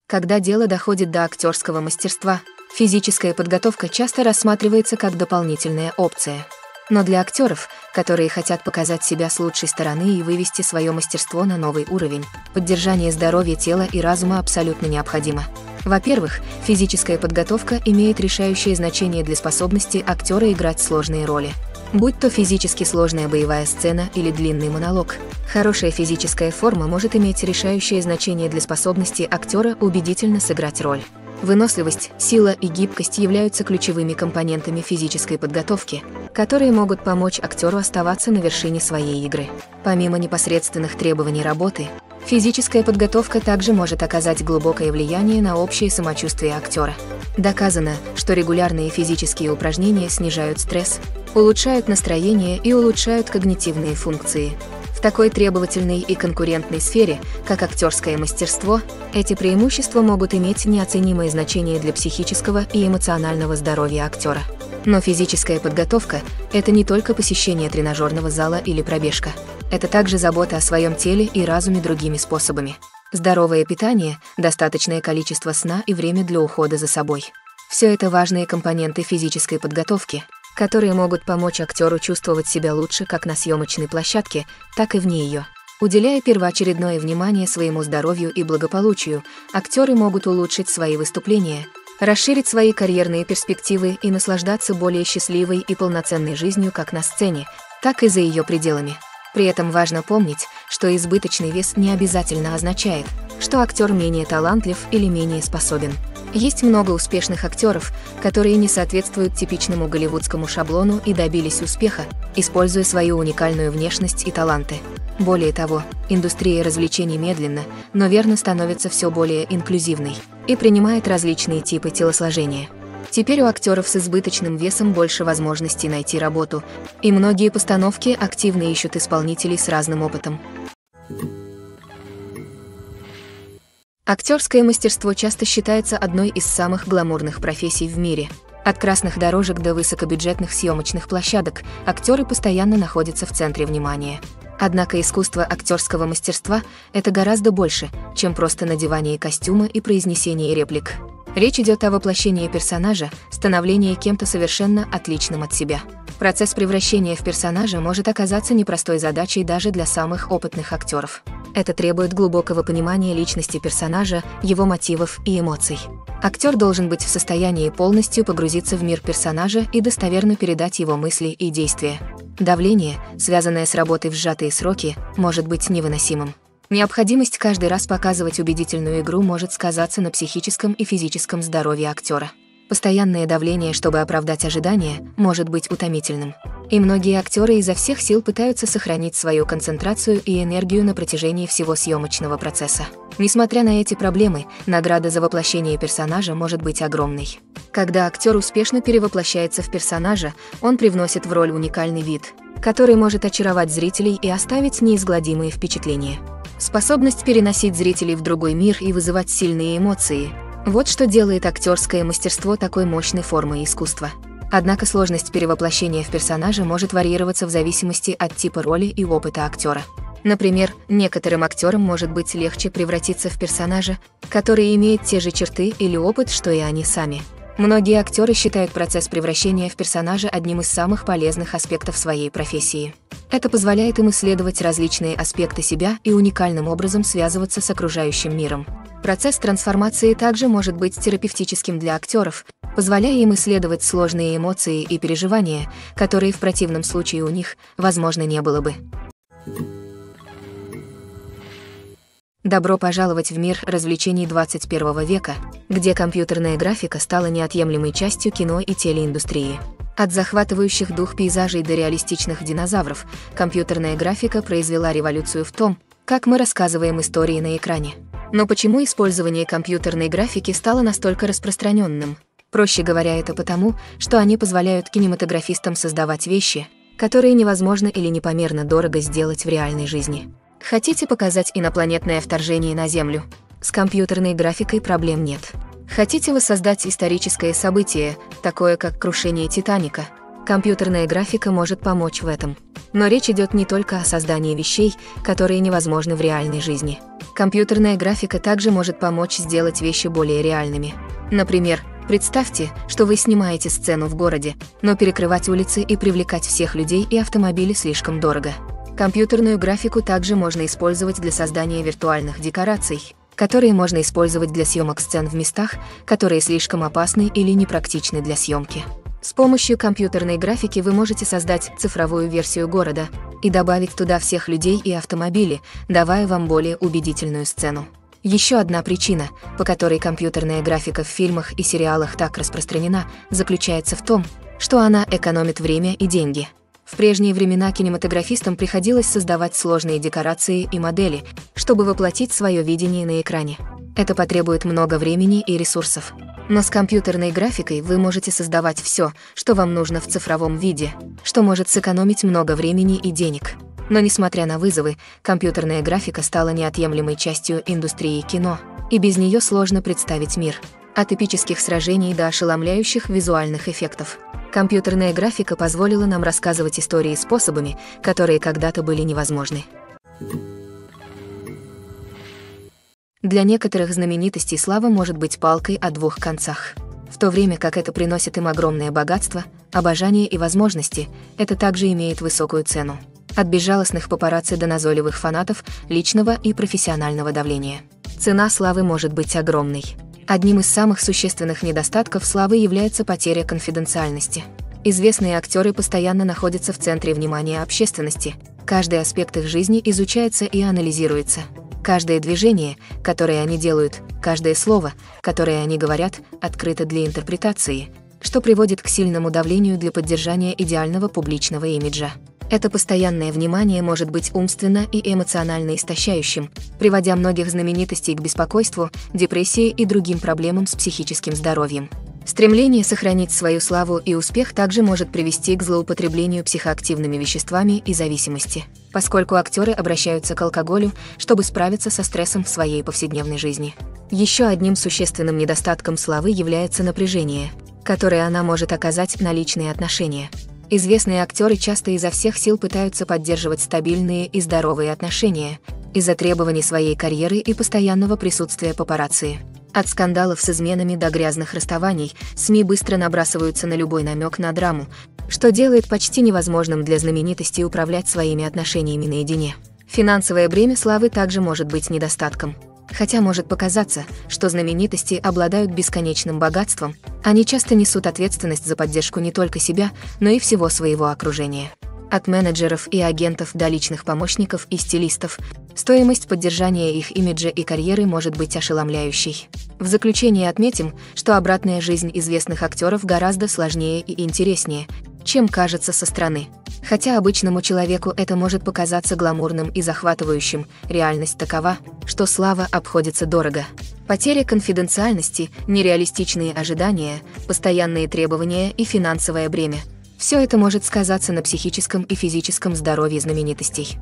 Когда дело доходит до актерского мастерства, физическая подготовка часто рассматривается как дополнительная опция. Но для актеров, которые хотят показать себя с лучшей стороны и вывести свое мастерство на новый уровень, поддержание здоровья тела и разума абсолютно необходимо. Во-первых, физическая подготовка имеет решающее значение для способности актера играть сложные роли. Будь то физически сложная боевая сцена или длинный монолог, хорошая физическая форма может иметь решающее значение для способности актера убедительно сыграть роль. Выносливость, сила и гибкость являются ключевыми компонентами физической подготовки, которые могут помочь актеру оставаться на вершине своей игры. Помимо непосредственных требований работы, физическая подготовка также может оказать глубокое влияние на общее самочувствие актера. Доказано, что регулярные физические упражнения снижают стресс, улучшают настроение и улучшают когнитивные функции. В В такой требовательной и конкурентной сфере, как актерское мастерство, эти преимущества могут иметь неоценимое значение для психического и эмоционального здоровья актера. Но физическая подготовка – это не только посещение тренажерного зала или пробежка. Это также забота о своем теле и разуме другими способами. Здоровое питание, достаточное количество сна и время для ухода за собой. Все это важные компоненты физической подготовки, которые могут помочь актеру чувствовать себя лучше как на съемочной площадке, так и вне ее. Уделяя первоочередное внимание своему здоровью и благополучию, актеры могут улучшить свои выступления, расширить свои карьерные перспективы и наслаждаться более счастливой и полноценной жизнью как на сцене, так и за ее пределами. При этом важно помнить, что избыточный вес не обязательно означает, что актер менее талантлив или менее способен. Есть много успешных актеров, которые не соответствуют типичному голливудскому шаблону и добились успеха, используя свою уникальную внешность и таланты. Более того, индустрия развлечений медленно, но верно становится все более инклюзивной и принимает различные типы телосложения. Теперь у актеров с избыточным весом больше возможностей найти работу, и многие постановки активно ищут исполнителей с разным опытом. Актерское мастерство часто считается одной из самых гламурных профессий в мире. От красных дорожек до высокобюджетных съемочных площадок актеры постоянно находятся в центре внимания. Однако искусство актерского мастерства – это гораздо больше, чем просто надевание костюма и произнесение реплик. Речь идет о воплощении персонажа, становлении кем-то совершенно отличным от себя. Процесс превращения в персонажа может оказаться непростой задачей даже для самых опытных актеров. Это требует глубокого понимания личности персонажа, его мотивов и эмоций. Актер должен быть в состоянии полностью погрузиться в мир персонажа и достоверно передать его мысли и действия. Давление, связанное с работой в сжатые сроки, может быть невыносимым. Необходимость каждый раз показывать убедительную игру может сказаться на психическом и физическом здоровье актера. Постоянное давление, чтобы оправдать ожидания, может быть утомительным. И многие актеры изо всех сил пытаются сохранить свою концентрацию и энергию на протяжении всего съемочного процесса. Несмотря на эти проблемы, награда за воплощение персонажа может быть огромной. Когда актер успешно перевоплощается в персонажа, он привносит в роль уникальный вид, который может очаровать зрителей и оставить неизгладимые впечатления. Способность переносить зрителей в другой мир и вызывать сильные эмоции – вот что делает актерское мастерство такой мощной формой искусства. Однако сложность перевоплощения в персонажа может варьироваться в зависимости от типа роли и опыта актера. Например, некоторым актерам может быть легче превратиться в персонажа, который имеет те же черты или опыт, что и они сами. Многие актеры считают процесс превращения в персонажа одним из самых полезных аспектов своей профессии. Это позволяет им исследовать различные аспекты себя и уникальным образом связываться с окружающим миром. Процесс трансформации также может быть терапевтическим для актеров, позволяя им исследовать сложные эмоции и переживания, которые в противном случае у них, возможно, не было бы. Добро пожаловать в мир развлечений двадцать первого века, где компьютерная графика стала неотъемлемой частью кино и телеиндустрии. От захватывающих дух пейзажей до реалистичных динозавров, компьютерная графика произвела революцию в том, как мы рассказываем истории на экране. Но почему использование компьютерной графики стало настолько распространенным? Проще говоря, это потому, что они позволяют кинематографистам создавать вещи, которые невозможно или непомерно дорого сделать в реальной жизни. Хотите показать инопланетное вторжение на Землю? С компьютерной графикой проблем нет. Хотите воссоздать историческое событие, такое как крушение Титаника? Компьютерная графика может помочь в этом. Но речь идет не только о создании вещей, которые невозможны в реальной жизни. Компьютерная графика также может помочь сделать вещи более реальными. Например, представьте, что вы снимаете сцену в городе, но перекрывать улицы и привлекать всех людей и автомобили слишком дорого. Компьютерную графику также можно использовать для создания виртуальных декораций, которые можно использовать для съемок сцен в местах, которые слишком опасны или непрактичны для съемки. С помощью компьютерной графики вы можете создать цифровую версию города и добавить туда всех людей и автомобили, давая вам более убедительную сцену. Еще одна причина, по которой компьютерная графика в фильмах и сериалах так распространена, заключается в том, что она экономит время и деньги. В прежние времена кинематографистам приходилось создавать сложные декорации и модели, чтобы воплотить свое видение на экране. Это потребует много времени и ресурсов. Но с компьютерной графикой вы можете создавать все, что вам нужно в цифровом виде, что может сэкономить много времени и денег. Но несмотря на вызовы, компьютерная графика стала неотъемлемой частью индустрии кино, и без нее сложно представить мир. От эпических сражений до ошеломляющих визуальных эффектов. Компьютерная графика позволила нам рассказывать истории способами, которые когда-то были невозможны. Для некоторых знаменитостей слава может быть палкой о двух концах. В то время как это приносит им огромное богатство, обожание и возможности, это также имеет высокую цену. От безжалостных папарацци до назойливых фанатов, личного и профессионального давления. Цена славы может быть огромной. Одним из самых существенных недостатков славы является потеря конфиденциальности. Известные актеры постоянно находятся в центре внимания общественности, каждый аспект их жизни изучается и анализируется. Каждое движение, которое они делают, каждое слово, которое они говорят, открыто для интерпретации, что приводит к сильному давлению для поддержания идеального публичного имиджа. Это постоянное внимание может быть умственно и эмоционально истощающим, приводя многих знаменитостей к беспокойству, депрессии и другим проблемам с психическим здоровьем. Стремление сохранить свою славу и успех также может привести к злоупотреблению психоактивными веществами и зависимости, поскольку актеры обращаются к алкоголю, чтобы справиться со стрессом в своей повседневной жизни. Еще одним существенным недостатком славы является напряжение, которое она может оказать на личные отношения. Известные актеры часто изо всех сил пытаются поддерживать стабильные и здоровые отношения из-за требований своей карьеры и постоянного присутствия папарацци. От скандалов с изменами до грязных расставаний СМИ быстро набрасываются на любой намек на драму, что делает почти невозможным для знаменитостей управлять своими отношениями наедине. Финансовое бремя славы также может быть недостатком. Хотя может показаться, что знаменитости обладают бесконечным богатством, они часто несут ответственность за поддержку не только себя, но и всего своего окружения. От менеджеров и агентов до личных помощников и стилистов, стоимость поддержания их имиджа и карьеры может быть ошеломляющей. В заключение отметим, что обратная жизнь известных актеров гораздо сложнее и интереснее, чем кажется со стороны. Хотя обычному человеку это может показаться гламурным и захватывающим, реальность такова, что слава обходится дорого. Потеря конфиденциальности, нереалистичные ожидания, постоянные требования и финансовое бремя – все это может сказаться на психическом и физическом здоровье знаменитостей.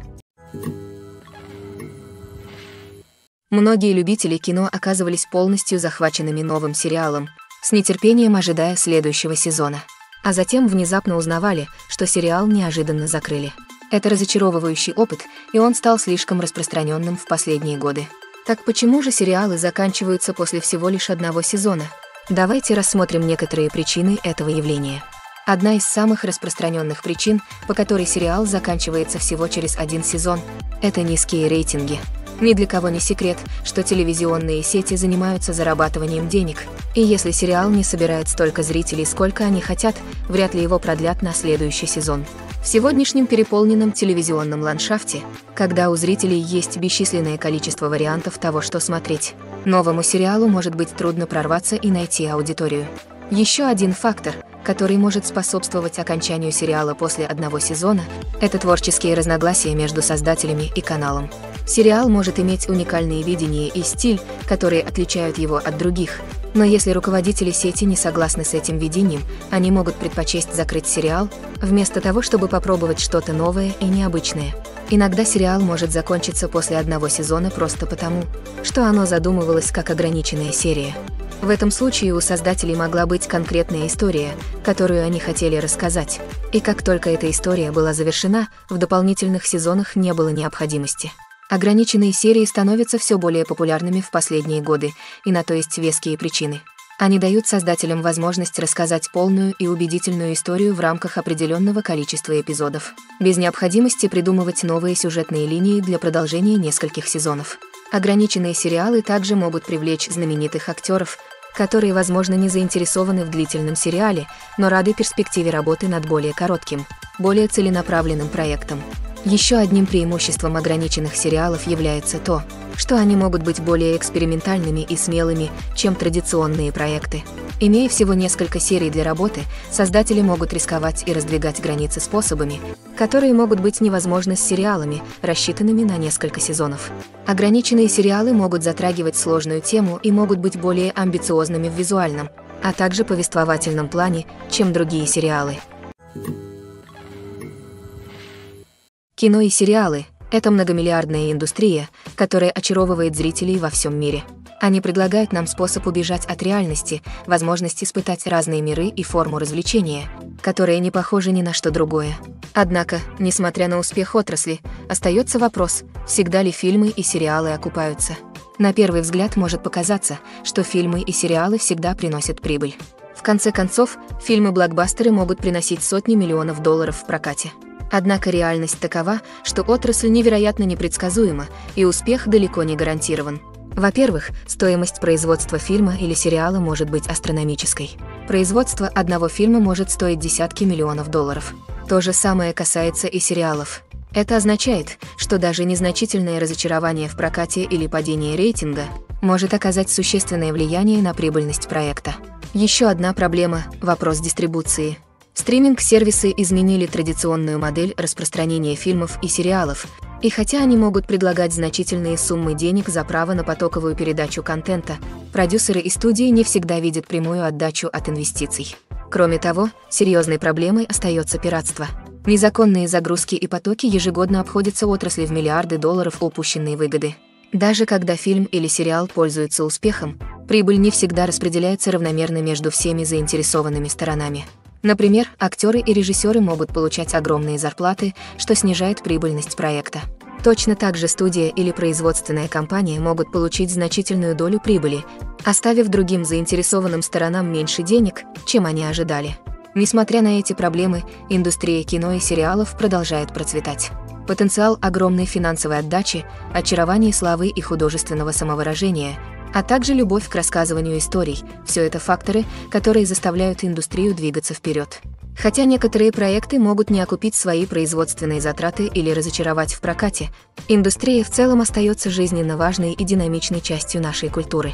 Многие любители кино оказывались полностью захваченными новым сериалом, с нетерпением ожидая следующего сезона. А затем внезапно узнавали, что сериал неожиданно закрыли. Это разочаровывающий опыт, и он стал слишком распространенным в последние годы. Так почему же сериалы заканчиваются после всего лишь одного сезона? Давайте рассмотрим некоторые причины этого явления. Одна из самых распространенных причин, по которой сериал заканчивается всего через один сезон, это низкие рейтинги. Ни для кого не секрет, что телевизионные сети занимаются зарабатыванием денег, и если сериал не собирает столько зрителей, сколько они хотят, вряд ли его продлят на следующий сезон. В сегодняшнем переполненном телевизионном ландшафте, когда у зрителей есть бесчисленное количество вариантов того, что смотреть, новому сериалу может быть трудно прорваться и найти аудиторию. Еще один фактор, который может способствовать окончанию сериала после одного сезона, это творческие разногласия между создателями и каналом. Сериал может иметь уникальные видения и стиль, которые отличают его от других, но если руководители сети не согласны с этим видением, они могут предпочесть закрыть сериал, вместо того, чтобы попробовать что-то новое и необычное. Иногда сериал может закончиться после одного сезона просто потому, что оно задумывалось как ограниченная серия. В этом случае у создателей могла быть конкретная история, которую они хотели рассказать, и как только эта история была завершена, в дополнительных сезонах не было необходимости. Ограниченные серии становятся все более популярными в последние годы, и на то есть веские причины. Они дают создателям возможность рассказать полную и убедительную историю в рамках определенного количества эпизодов, без необходимости придумывать новые сюжетные линии для продолжения нескольких сезонов. Ограниченные сериалы также могут привлечь знаменитых актеров, которые, возможно, не заинтересованы в длительном сериале, но рады перспективе работы над более коротким, более целенаправленным проектом. Еще одним преимуществом ограниченных сериалов является то, что они могут быть более экспериментальными и смелыми, чем традиционные проекты. Имея всего несколько серий для работы, создатели могут рисковать и раздвигать границы способами, которые могут быть невозможны с сериалами, рассчитанными на несколько сезонов. Ограниченные сериалы могут затрагивать сложную тему и могут быть более амбициозными в визуальном, а также повествовательном плане, чем другие сериалы. Кино и сериалы – это многомиллиардная индустрия, которая очаровывает зрителей во всем мире. Они предлагают нам способ убежать от реальности, возможность испытать разные миры и форму развлечения, которые не похожи ни на что другое. Однако, несмотря на успех отрасли, остается вопрос, всегда ли фильмы и сериалы окупаются. На первый взгляд может показаться, что фильмы и сериалы всегда приносят прибыль. В конце концов, фильмы-блокбастеры могут приносить сотни миллионов долларов в прокате. Однако реальность такова, что отрасль невероятно непредсказуема, и успех далеко не гарантирован. Во-первых, стоимость производства фильма или сериала может быть астрономической. Производство одного фильма может стоить десятки миллионов долларов. То же самое касается и сериалов. Это означает, что даже незначительное разочарование в прокате или падение рейтинга может оказать существенное влияние на прибыльность проекта. Еще одна проблема – вопрос дистрибуции. Стриминг-сервисы изменили традиционную модель распространения фильмов и сериалов, и хотя они могут предлагать значительные суммы денег за право на потоковую передачу контента, продюсеры и студии не всегда видят прямую отдачу от инвестиций. Кроме того, серьезной проблемой остается пиратство. Незаконные загрузки и потоки ежегодно обходятся отрасли в миллиарды долларов упущенной выгоды. Даже когда фильм или сериал пользуется успехом, прибыль не всегда распределяется равномерно между всеми заинтересованными сторонами. Например, актеры и режиссеры могут получать огромные зарплаты, что снижает прибыльность проекта. Точно так же студия или производственная компания могут получить значительную долю прибыли, оставив другим заинтересованным сторонам меньше денег, чем они ожидали. Несмотря на эти проблемы, индустрия кино и сериалов продолжает процветать. Потенциал огромной финансовой отдачи, очарование славы и художественного самовыражения, а также любовь к рассказыванию историй – все это факторы, которые заставляют индустрию двигаться вперед. Хотя некоторые проекты могут не окупить свои производственные затраты или разочаровать в прокате, индустрия в целом остается жизненно важной и динамичной частью нашей культуры.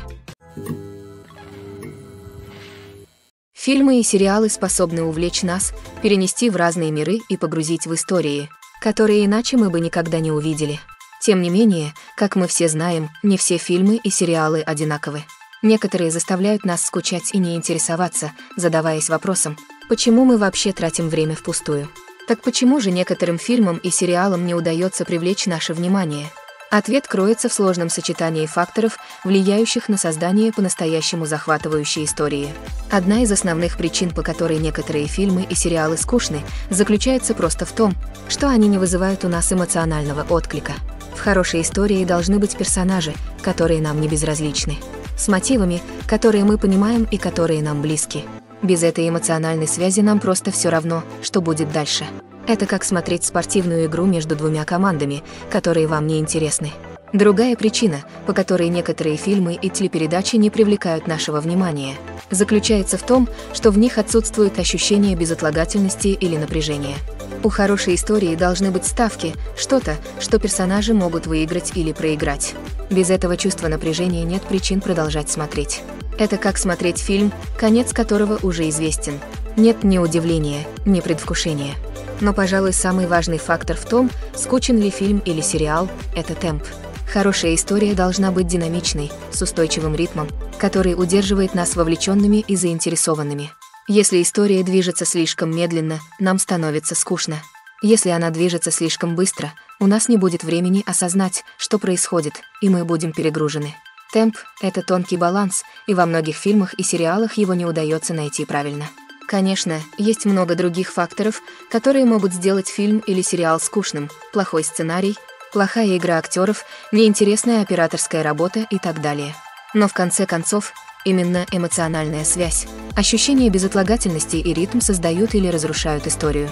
Фильмы и сериалы способны увлечь нас, перенести в разные миры и погрузить в истории, которые иначе мы бы никогда не увидели. Тем не менее, как мы все знаем, не все фильмы и сериалы одинаковы. Некоторые заставляют нас скучать и не интересоваться, задаваясь вопросом, почему мы вообще тратим время впустую. Так почему же некоторым фильмам и сериалам не удается привлечь наше внимание? Ответ кроется в сложном сочетании факторов, влияющих на создание по-настоящему захватывающей истории. Одна из основных причин, по которой некоторые фильмы и сериалы скучны, заключается просто в том, что они не вызывают у нас эмоционального отклика. В хорошей истории должны быть персонажи, которые нам не безразличны, с мотивами, которые мы понимаем и которые нам близки. Без этой эмоциональной связи нам просто все равно, что будет дальше. Это как смотреть спортивную игру между двумя командами, которые вам не интересны. Другая причина, по которой некоторые фильмы и телепередачи не привлекают нашего внимания, заключается в том, что в них отсутствует ощущение безотлагательности или напряжения. У хорошей истории должны быть ставки, что-то, что персонажи могут выиграть или проиграть. Без этого чувства напряжения нет причин продолжать смотреть. Это как смотреть фильм, конец которого уже известен. Нет ни удивления, ни предвкушения. Но, пожалуй, самый важный фактор в том, скучен ли фильм или сериал – это темп. Хорошая история должна быть динамичной, с устойчивым ритмом, который удерживает нас вовлеченными и заинтересованными. Если история движется слишком медленно, нам становится скучно. Если она движется слишком быстро, у нас не будет времени осознать, что происходит, и мы будем перегружены. Темп – это тонкий баланс, и во многих фильмах и сериалах его не удается найти правильно. Конечно, есть много других факторов, которые могут сделать фильм или сериал скучным: плохой сценарий, плохая игра актеров, неинтересная операторская работа и так далее. Но в конце концов, именно эмоциональная связь, ощущение безотлагательности и ритм создают или разрушают историю.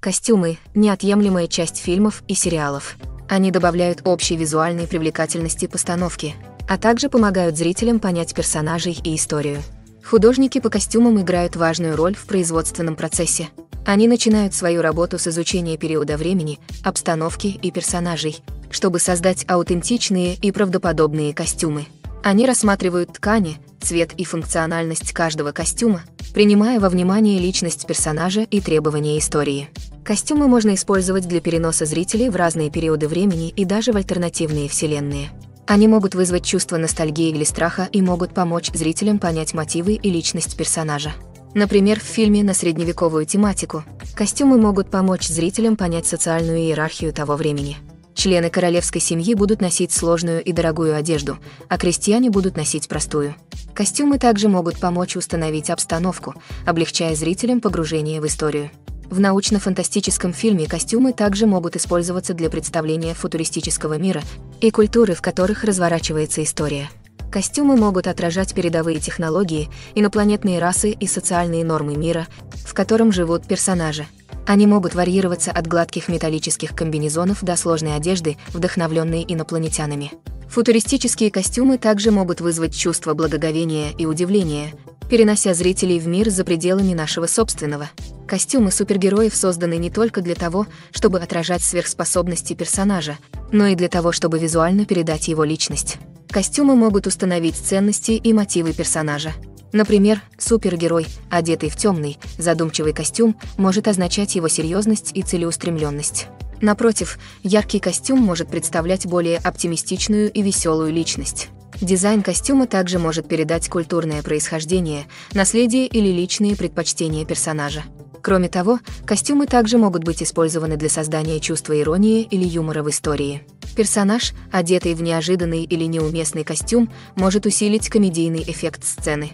Костюмы – неотъемлемая часть фильмов и сериалов. Они добавляют общей визуальной привлекательности постановки, а также помогают зрителям понять персонажей и историю. Художники по костюмам играют важную роль в производственном процессе. Они начинают свою работу с изучения периода времени, обстановки и персонажей, чтобы создать аутентичные и правдоподобные костюмы. Они рассматривают ткани, цвет и функциональность каждого костюма, принимая во внимание личность персонажа и требования истории. Костюмы можно использовать для переноса зрителей в разные периоды времени и даже в альтернативные вселенные. Они могут вызвать чувство ностальгии или страха и могут помочь зрителям понять мотивы и личность персонажа. Например, в фильме на средневековую тематику костюмы могут помочь зрителям понять социальную иерархию того времени. Члены королевской семьи будут носить сложную и дорогую одежду, а крестьяне будут носить простую. Костюмы также могут помочь установить обстановку, облегчая зрителям погружение в историю. В научно-фантастическом фильме костюмы также могут использоваться для представления футуристического мира и культуры, в которых разворачивается история. Костюмы могут отражать передовые технологии, инопланетные расы и социальные нормы мира, в котором живут персонажи. Они могут варьироваться от гладких металлических комбинезонов до сложной одежды, вдохновленной инопланетянами. Футуристические костюмы также могут вызвать чувство благоговения и удивления, перенося зрителей в мир за пределами нашего собственного. Костюмы супергероев созданы не только для того, чтобы отражать сверхспособности персонажа, но и для того, чтобы визуально передать его личность. Костюмы могут установить ценности и мотивы персонажа. Например, супергерой, одетый в темный, задумчивый костюм, может означать его серьезность и целеустремленность. Напротив, яркий костюм может представлять более оптимистичную и веселую личность. Дизайн костюма также может передать культурное происхождение, наследие или личные предпочтения персонажа. Кроме того, костюмы также могут быть использованы для создания чувства иронии или юмора в истории. Персонаж, одетый в неожиданный или неуместный костюм, может усилить комедийный эффект сцены.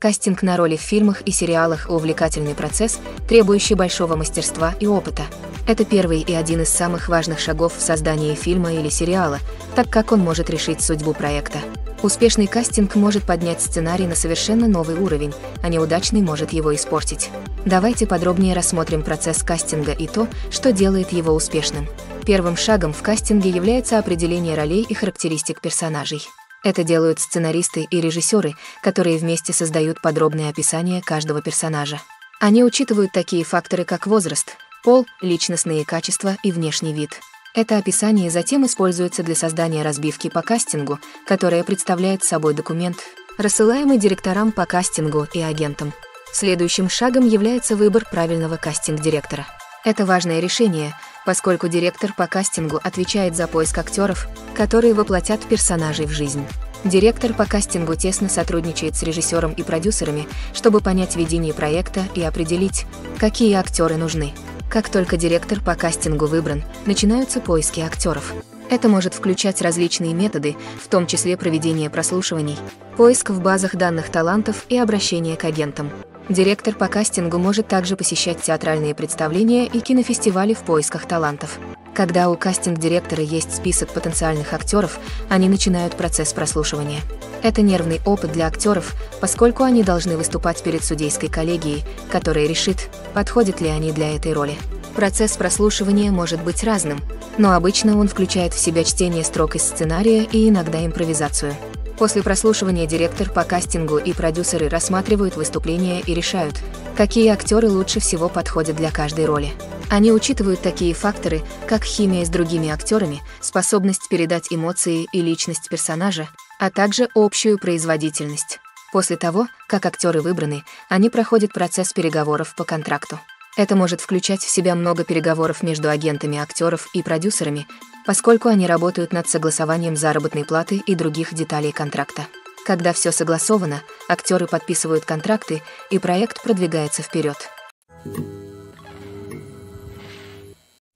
Кастинг на роли в фильмах и сериалах – увлекательный процесс, требующий большого мастерства и опыта. Это первый и один из самых важных шагов в создании фильма или сериала, так как он может решить судьбу проекта. Успешный кастинг может поднять сценарий на совершенно новый уровень, а неудачный может его испортить. Давайте подробнее рассмотрим процесс кастинга и то, что делает его успешным. Первым шагом в кастинге является определение ролей и характеристик персонажей. Это делают сценаристы и режиссеры, которые вместе создают подробное описание каждого персонажа. Они учитывают такие факторы, как возраст, пол, личностные качества и внешний вид. Это описание затем используется для создания разбивки по кастингу, которая представляет собой документ, рассылаемый директорам по кастингу и агентам. Следующим шагом является выбор правильного кастинг-директора. Это важное решение, поскольку директор по кастингу отвечает за поиск актеров, которые воплотят персонажей в жизнь. Директор по кастингу тесно сотрудничает с режиссером и продюсерами, чтобы понять видение проекта и определить, какие актеры нужны. Как только директор по кастингу выбран, начинаются поиски актеров. Это может включать различные методы, в том числе проведение прослушиваний, поиск в базах данных талантов и обращение к агентам. Директор по кастингу может также посещать театральные представления и кинофестивали в поисках талантов. Когда у кастинг-директора есть список потенциальных актеров, они начинают процесс прослушивания. Это нервный опыт для актеров, поскольку они должны выступать перед судейской коллегией, которая решит, подходят ли они для этой роли. Процесс прослушивания может быть разным, но обычно он включает в себя чтение строк из сценария и иногда импровизацию. После прослушивания директор по кастингу и продюсеры рассматривают выступления и решают, какие актеры лучше всего подходят для каждой роли. Они учитывают такие факторы, как химия с другими актерами, способность передать эмоции и личность персонажа, а также общую производительность. После того, как актеры выбраны, они проходят процесс переговоров по контракту. Это может включать в себя много переговоров между агентами актеров и продюсерами, поскольку они работают над согласованием заработной платы и других деталей контракта. Когда все согласовано, актеры подписывают контракты, и проект продвигается вперед.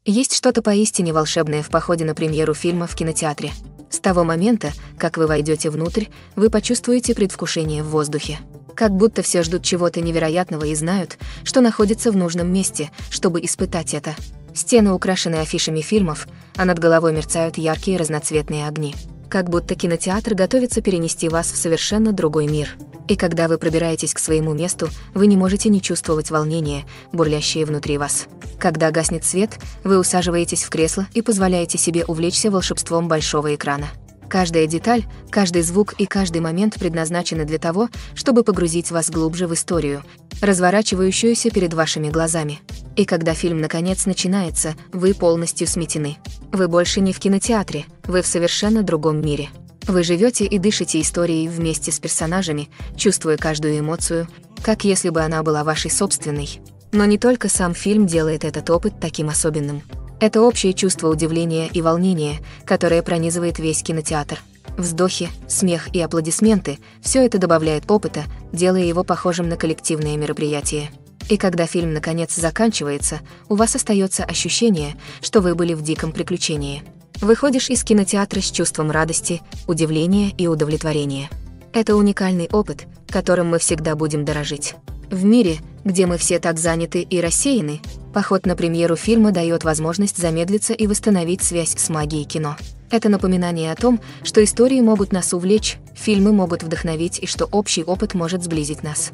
Есть что-то поистине волшебное в походе на премьеру фильма в кинотеатре. С того момента, как вы войдете внутрь, вы почувствуете предвкушение в воздухе. Как будто все ждут чего-то невероятного и знают, что находится в нужном месте, чтобы испытать это. Стены украшены афишами фильмов, а над головой мерцают яркие разноцветные огни. Как будто кинотеатр готовится перенести вас в совершенно другой мир. И когда вы пробираетесь к своему месту, вы не можете не чувствовать волнения, бурлящее внутри вас. Когда гаснет свет, вы усаживаетесь в кресло и позволяете себе увлечься волшебством большого экрана. Каждая деталь, каждый звук и каждый момент предназначены для того, чтобы погрузить вас глубже в историю, разворачивающуюся перед вашими глазами. И когда фильм наконец начинается, вы полностью сметены. Вы больше не в кинотеатре, вы в совершенно другом мире. Вы живете и дышите историей вместе с персонажами, чувствуя каждую эмоцию, как если бы она была вашей собственной. Но не только сам фильм делает этот опыт таким особенным. Это общее чувство удивления и волнения, которое пронизывает весь кинотеатр. Вздохи, смех и аплодисменты – все это добавляет опыта, делая его похожим на коллективное мероприятие. И когда фильм наконец заканчивается, у вас остается ощущение, что вы были в диком приключении. Выходишь из кинотеатра с чувством радости, удивления и удовлетворения. Это уникальный опыт, которым мы всегда будем дорожить. В мире, где мы все так заняты и рассеяны, поход на премьеру фильма дает возможность замедлиться и восстановить связь с магией кино. Это напоминание о том, что истории могут нас увлечь, фильмы могут вдохновить и что общий опыт может сблизить нас.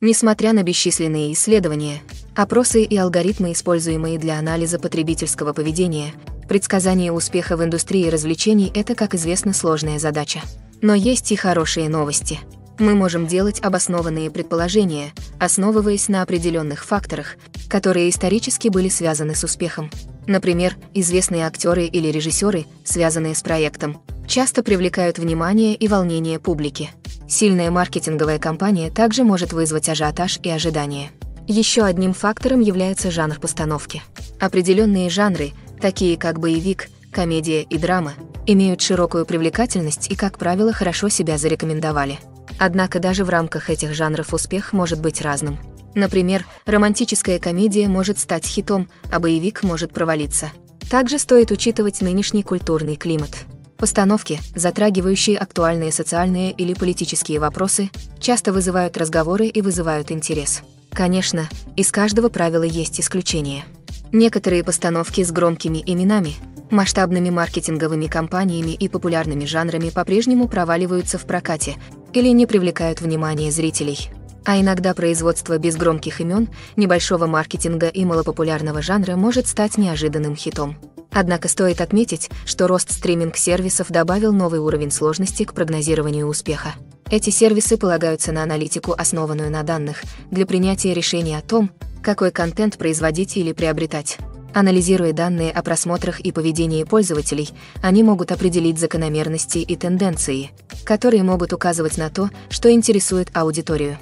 Несмотря на бесчисленные исследования, опросы и алгоритмы, используемые для анализа потребительского поведения, предсказание успеха в индустрии развлечений – это, как известно, сложная задача. Но есть и хорошие новости. Мы можем делать обоснованные предположения, основываясь на определенных факторах, которые исторически были связаны с успехом. Например, известные актеры или режиссеры, связанные с проектом, часто привлекают внимание и волнение публики. Сильная маркетинговая кампания также может вызвать ажиотаж и ожидания. Еще одним фактором является жанр постановки. Определенные жанры, такие как боевик, комедия и драма, имеют широкую привлекательность и, как правило, хорошо себя зарекомендовали. Однако даже в рамках этих жанров успех может быть разным. Например, романтическая комедия может стать хитом, а боевик может провалиться. Также стоит учитывать нынешний культурный климат. Постановки, затрагивающие актуальные социальные или политические вопросы, часто вызывают разговоры и вызывают интерес. Конечно, из каждого правила есть исключения. Некоторые постановки с громкими именами, масштабными маркетинговыми кампаниями и популярными жанрами по-прежнему проваливаются в прокате или не привлекают внимания зрителей. А иногда производство без громких имен, небольшого маркетинга и малопопулярного жанра может стать неожиданным хитом. Однако стоит отметить, что рост стриминг-сервисов добавил новый уровень сложности к прогнозированию успеха. Эти сервисы полагаются на аналитику, основанную на данных, для принятия решений о том, какой контент производить или приобретать. Анализируя данные о просмотрах и поведении пользователей, они могут определить закономерности и тенденции, которые могут указывать на то, что интересует аудиторию.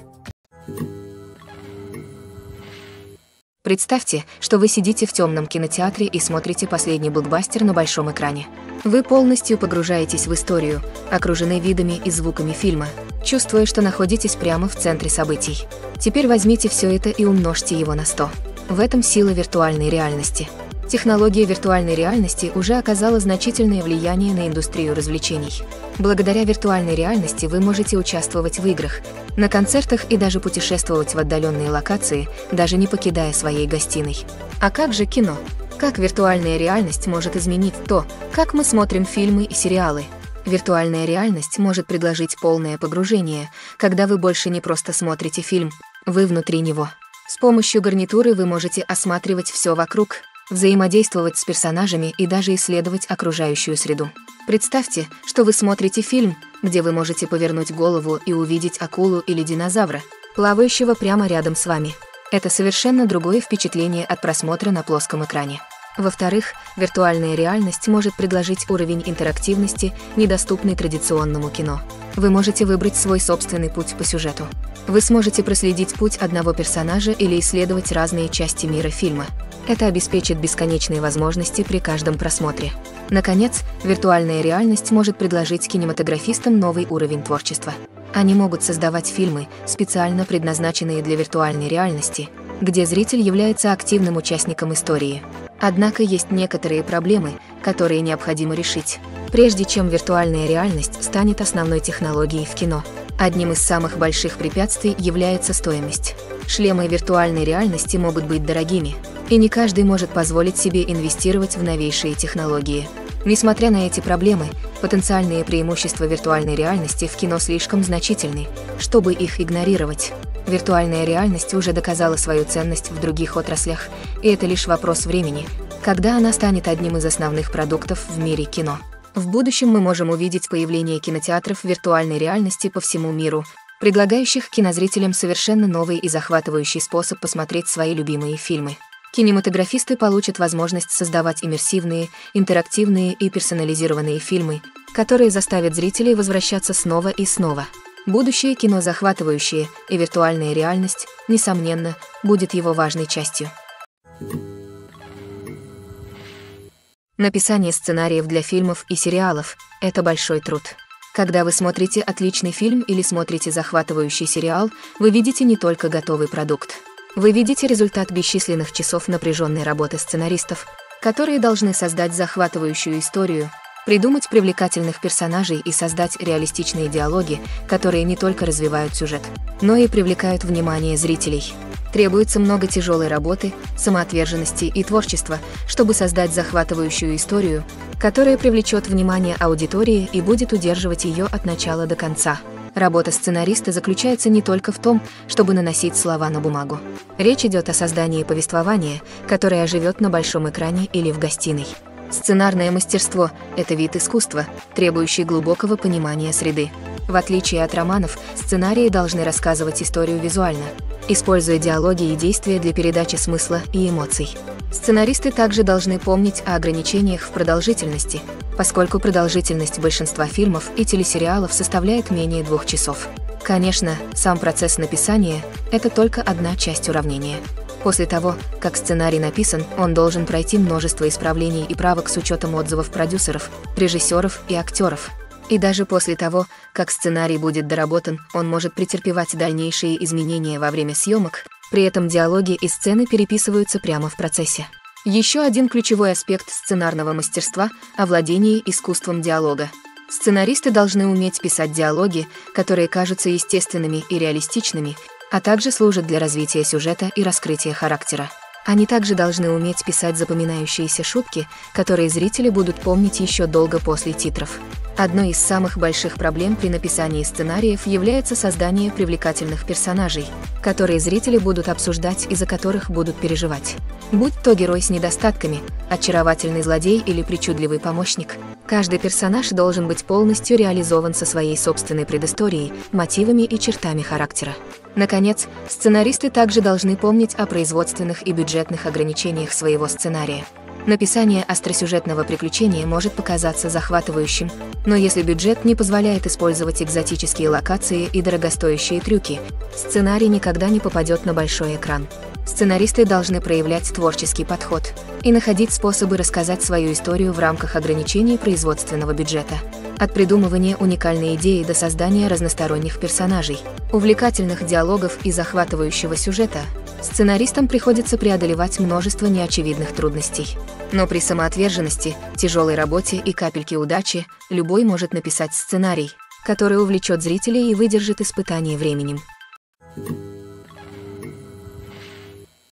Представьте, что вы сидите в темном кинотеатре и смотрите последний блокбастер на большом экране. Вы полностью погружаетесь в историю, окружены видами и звуками фильма, чувствуя, что находитесь прямо в центре событий. Теперь возьмите все это и умножьте его на сто. В этом сила виртуальной реальности. Технология виртуальной реальности уже оказала значительное влияние на индустрию развлечений. Благодаря виртуальной реальности вы можете участвовать в играх, на концертах и даже путешествовать в отдаленные локации, даже не покидая своей гостиной. А как же кино? Как виртуальная реальность может изменить то, как мы смотрим фильмы и сериалы? Виртуальная реальность может предложить полное погружение, когда вы больше не просто смотрите фильм, вы внутри него. С помощью гарнитуры вы можете осматривать все вокруг, взаимодействовать с персонажами и даже исследовать окружающую среду. Представьте, что вы смотрите фильм, где вы можете повернуть голову и увидеть акулу или динозавра, плавающего прямо рядом с вами. Это совершенно другое впечатление от просмотра на плоском экране. Во-вторых, виртуальная реальность может предложить уровень интерактивности, недоступный традиционному кино. Вы можете выбрать свой собственный путь по сюжету. Вы сможете проследить путь одного персонажа или исследовать разные части мира фильма. Это обеспечит бесконечные возможности при каждом просмотре. Наконец, виртуальная реальность может предложить кинематографистам новый уровень творчества. Они могут создавать фильмы, специально предназначенные для виртуальной реальности, где зритель является активным участником истории. Однако есть некоторые проблемы, которые необходимо решить, прежде чем виртуальная реальность станет основной технологией в кино. Одним из самых больших препятствий является стоимость. Шлемы виртуальной реальности могут быть дорогими, и не каждый может позволить себе инвестировать в новейшие технологии. Несмотря на эти проблемы, потенциальные преимущества виртуальной реальности в кино слишком значительны, чтобы их игнорировать. Виртуальная реальность уже доказала свою ценность в других отраслях, и это лишь вопрос времени, когда она станет одним из основных продуктов в мире кино. В будущем мы можем увидеть появление кинотеатров виртуальной реальности по всему миру, предлагающих кинозрителям совершенно новый и захватывающий способ посмотреть свои любимые фильмы. Кинематографисты получат возможность создавать иммерсивные, интерактивные и персонализированные фильмы, которые заставят зрителей возвращаться снова и снова. Будущее кино захватывающее, и виртуальная реальность, несомненно, будет его важной частью. Написание сценариев для фильмов и сериалов – это большой труд. Когда вы смотрите отличный фильм или смотрите захватывающий сериал, вы видите не только готовый продукт. Вы видите результат бесчисленных часов напряженной работы сценаристов, которые должны создать захватывающую историю, придумать привлекательных персонажей и создать реалистичные диалоги, которые не только развивают сюжет, но и привлекают внимание зрителей. Требуется много тяжелой работы, самоотверженности и творчества, чтобы создать захватывающую историю, которая привлечет внимание аудитории и будет удерживать ее от начала до конца. Работа сценариста заключается не только в том, чтобы наносить слова на бумагу. Речь идет о создании повествования, которое оживет на большом экране или в гостиной. Сценарное мастерство – это вид искусства, требующий глубокого понимания среды. В отличие от романов, сценарии должны рассказывать историю визуально, используя диалоги и действия для передачи смысла и эмоций. Сценаристы также должны помнить о ограничениях в продолжительности, поскольку продолжительность большинства фильмов и телесериалов составляет менее двух часов. Конечно, сам процесс написания – это только одна часть уравнения. После того, как сценарий написан, он должен пройти множество исправлений и правок с учетом отзывов продюсеров, режиссеров и актеров. И даже после того, как сценарий будет доработан, он может претерпевать дальнейшие изменения во время съемок, при этом диалоги и сцены переписываются прямо в процессе. Еще один ключевой аспект сценарного мастерства – овладение искусством диалога. Сценаристы должны уметь писать диалоги, которые кажутся естественными и реалистичными, а также служат для развития сюжета и раскрытия характера. Они также должны уметь писать запоминающиеся шутки, которые зрители будут помнить еще долго после титров. Одной из самых больших проблем при написании сценариев является создание привлекательных персонажей, которые зрители будут обсуждать и за которых будут переживать. Будь то герой с недостатками, очаровательный злодей или причудливый помощник, каждый персонаж должен быть полностью реализован со своей собственной предысторией, мотивами и чертами характера. Наконец, сценаристы также должны помнить о производственных и бюджетных ограничениях своего сценария. Написание остросюжетного приключения может показаться захватывающим, но если бюджет не позволяет использовать экзотические локации и дорогостоящие трюки, сценарий никогда не попадет на большой экран. Сценаристы должны проявлять творческий подход и находить способы рассказать свою историю в рамках ограничений производственного бюджета. От придумывания уникальной идеи до создания разносторонних персонажей, увлекательных диалогов и захватывающего сюжета, сценаристам приходится преодолевать множество неочевидных трудностей. Но при самоотверженности, тяжелой работе и капельке удачи любой может написать сценарий, который увлечет зрителей и выдержит испытание временем.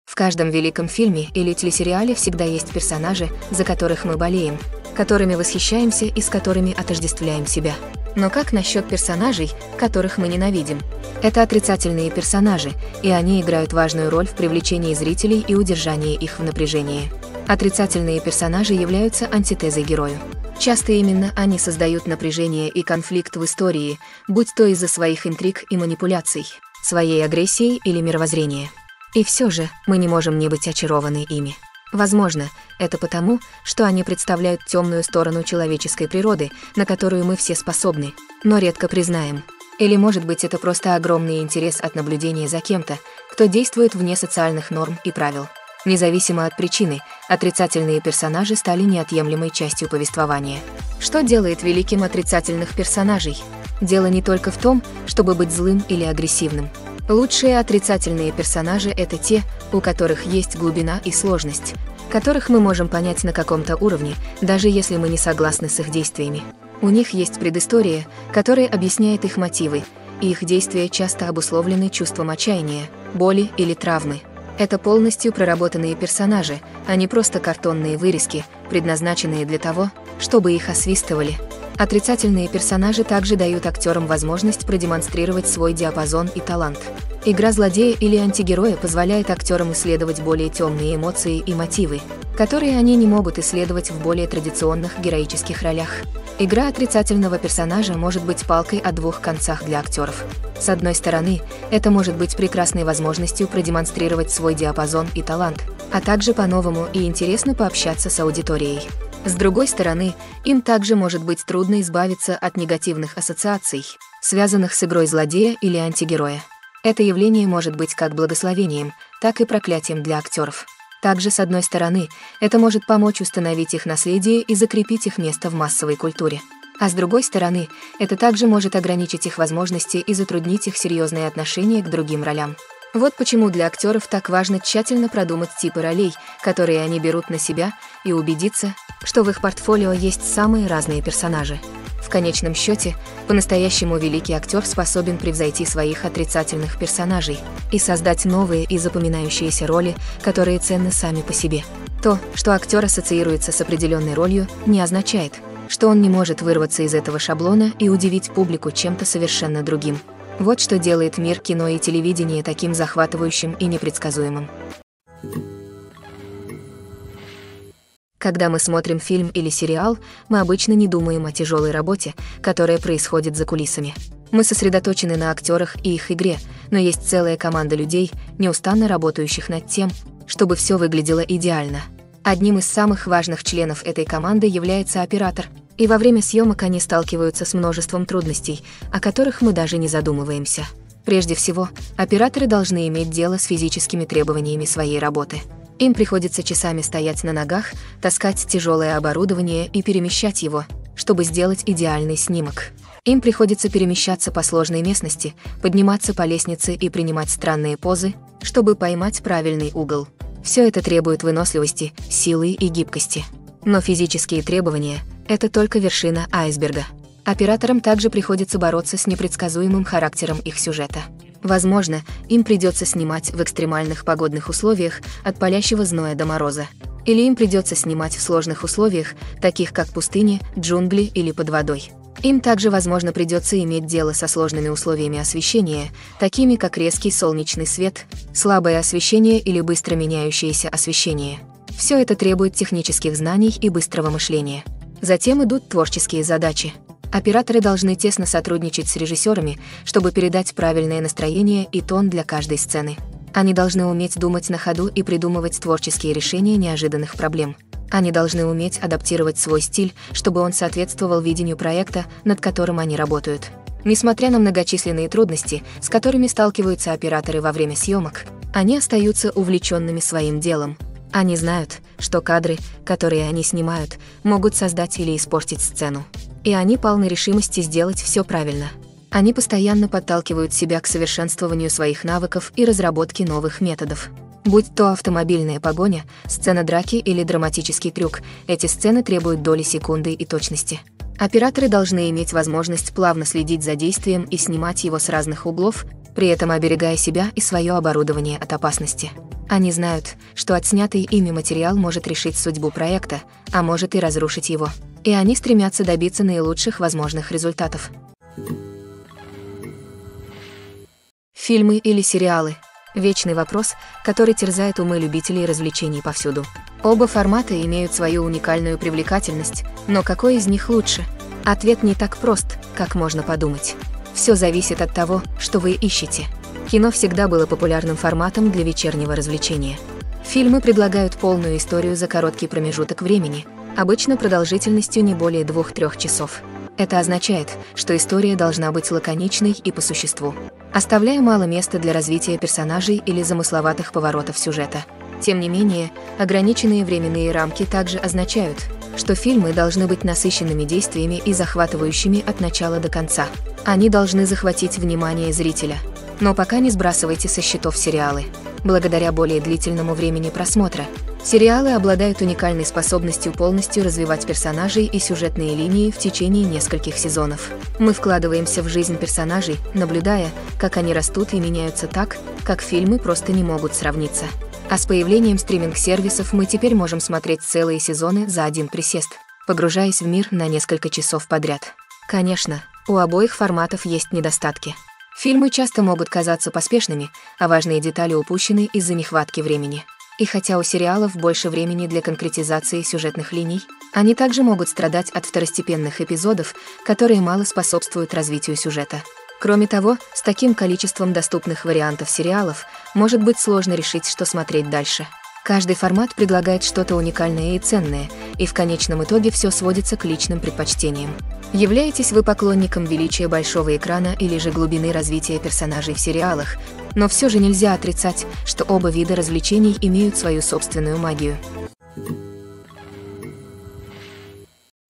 В каждом великом фильме или телесериале всегда есть персонажи, за которых мы болеем, которыми восхищаемся и с которыми отождествляем себя. Но как насчет персонажей, которых мы ненавидим? Это отрицательные персонажи, и они играют важную роль в привлечении зрителей и удержании их в напряжении. Отрицательные персонажи являются антитезой герою. Часто именно они создают напряжение и конфликт в истории, будь то из-за своих интриг и манипуляций, своей агрессии или мировоззрения. И все же мы не можем не быть очарованы ими. Возможно, это потому, что они представляют темную сторону человеческой природы, на которую мы все способны, но редко признаем. Или, может быть, это просто огромный интерес от наблюдения за кем-то, кто действует вне социальных норм и правил. Независимо от причины, отрицательные персонажи стали неотъемлемой частью повествования. Что делает великим отрицательных персонажей? Дело не только в том, чтобы быть злым или агрессивным. Лучшие отрицательные персонажи – это те, у которых есть глубина и сложность, которых мы можем понять на каком-то уровне, даже если мы не согласны с их действиями. У них есть предыстория, которая объясняет их мотивы, и их действия часто обусловлены чувством отчаяния, боли или травмы. Это полностью проработанные персонажи, а не просто картонные вырезки, предназначенные для того, чтобы их освистывали. Отрицательные персонажи также дают актерам возможность продемонстрировать свой диапазон и талант. Игра злодея или антигероя позволяет актерам исследовать более темные эмоции и мотивы, которые они не могут исследовать в более традиционных героических ролях. Игра отрицательного персонажа может быть палкой о двух концах для актеров. С одной стороны, это может быть прекрасной возможностью продемонстрировать свой диапазон и талант, а также по-новому и интересно пообщаться с аудиторией. С другой стороны, им также может быть трудно избавиться от негативных ассоциаций, связанных с игрой злодея или антигероя. Это явление может быть как благословением, так и проклятием для актеров. Также, с одной стороны, это может помочь установить их наследие и закрепить их место в массовой культуре. А с другой стороны, это также может ограничить их возможности и затруднить их серьезные отношения к другим ролям. Вот почему для актеров так важно тщательно продумать типы ролей, которые они берут на себя, и убедиться, что в их портфолио есть самые разные персонажи. В конечном счете, по-настоящему великий актер способен превзойти своих отрицательных персонажей и создать новые и запоминающиеся роли, которые ценны сами по себе. То, что актер ассоциируется с определенной ролью, не означает, что он не может вырваться из этого шаблона и удивить публику чем-то совершенно другим. Вот что делает мир кино и телевидения таким захватывающим и непредсказуемым. Когда мы смотрим фильм или сериал, мы обычно не думаем о тяжелой работе, которая происходит за кулисами. Мы сосредоточены на актерах и их игре, но есть целая команда людей, неустанно работающих над тем, чтобы все выглядело идеально. Одним из самых важных членов этой команды является оператор, и во время съемок они сталкиваются с множеством трудностей, о которых мы даже не задумываемся. Прежде всего, операторы должны иметь дело с физическими требованиями своей работы. Им приходится часами стоять на ногах, таскать тяжелое оборудование и перемещать его, чтобы сделать идеальный снимок. Им приходится перемещаться по сложной местности, подниматься по лестнице и принимать странные позы, чтобы поймать правильный угол. Все это требует выносливости, силы и гибкости. Но физические требования – это только вершина айсберга. Операторам также приходится бороться с непредсказуемым характером их сюжета. Возможно, им придется снимать в экстремальных погодных условиях, от палящего зноя до мороза. Или им придется снимать в сложных условиях, таких как пустыни, джунгли или под водой. Им также, возможно, придется иметь дело со сложными условиями освещения, такими как резкий солнечный свет, слабое освещение или быстро меняющееся освещение. Все это требует технических знаний и быстрого мышления. Затем идут творческие задачи. Операторы должны тесно сотрудничать с режиссерами, чтобы передать правильное настроение и тон для каждой сцены. Они должны уметь думать на ходу и придумывать творческие решения неожиданных проблем. Они должны уметь адаптировать свой стиль, чтобы он соответствовал видению проекта, над которым они работают. Несмотря на многочисленные трудности, с которыми сталкиваются операторы во время съемок, они остаются увлеченными своим делом. Они знают, что кадры, которые они снимают, могут создать или испортить сцену. И они полны решимости сделать все правильно. Они постоянно подталкивают себя к совершенствованию своих навыков и разработке новых методов. Будь то автомобильная погоня, сцена драки или драматический трюк, эти сцены требуют доли секунды и точности. Операторы должны иметь возможность плавно следить за действием и снимать его с разных углов, при этом оберегая себя и свое оборудование от опасности. Они знают, что отснятый ими материал может решить судьбу проекта, а может и разрушить его. И они стремятся добиться наилучших возможных результатов. Фильмы или сериалы – вечный вопрос, который терзает умы любителей развлечений повсюду. Оба формата имеют свою уникальную привлекательность, но какой из них лучше? Ответ не так прост, как можно подумать. Все зависит от того, что вы ищете. Кино всегда было популярным форматом для вечернего развлечения. Фильмы предлагают полную историю за короткий промежуток времени, обычно продолжительностью не более двух-трех часов. Это означает, что история должна быть лаконичной и по существу, оставляя мало места для развития персонажей или замысловатых поворотов сюжета. Тем не менее, ограниченные временные рамки также означают, что фильмы должны быть насыщенными действиями и захватывающими от начала до конца. Они должны захватить внимание зрителя. Но пока не сбрасывайте со счетов сериалы. Благодаря более длительному времени просмотра, сериалы обладают уникальной способностью полностью развивать персонажей и сюжетные линии в течение нескольких сезонов. Мы вкладываемся в жизнь персонажей, наблюдая, как они растут и меняются так, как фильмы просто не могут сравниться. А с появлением стриминг-сервисов мы теперь можем смотреть целые сезоны за один присест, погружаясь в мир на несколько часов подряд. Конечно, у обоих форматов есть недостатки. Фильмы часто могут казаться поспешными, а важные детали упущены из-за нехватки времени. И хотя у сериалов больше времени для конкретизации сюжетных линий, они также могут страдать от второстепенных эпизодов, которые мало способствуют развитию сюжета. Кроме того, с таким количеством доступных вариантов сериалов может быть сложно решить, что смотреть дальше. Каждый формат предлагает что-то уникальное и ценное, и в конечном итоге все сводится к личным предпочтениям. Являетесь вы поклонником величия большого экрана или же глубины развития персонажей в сериалах, но все же нельзя отрицать, что оба вида развлечений имеют свою собственную магию.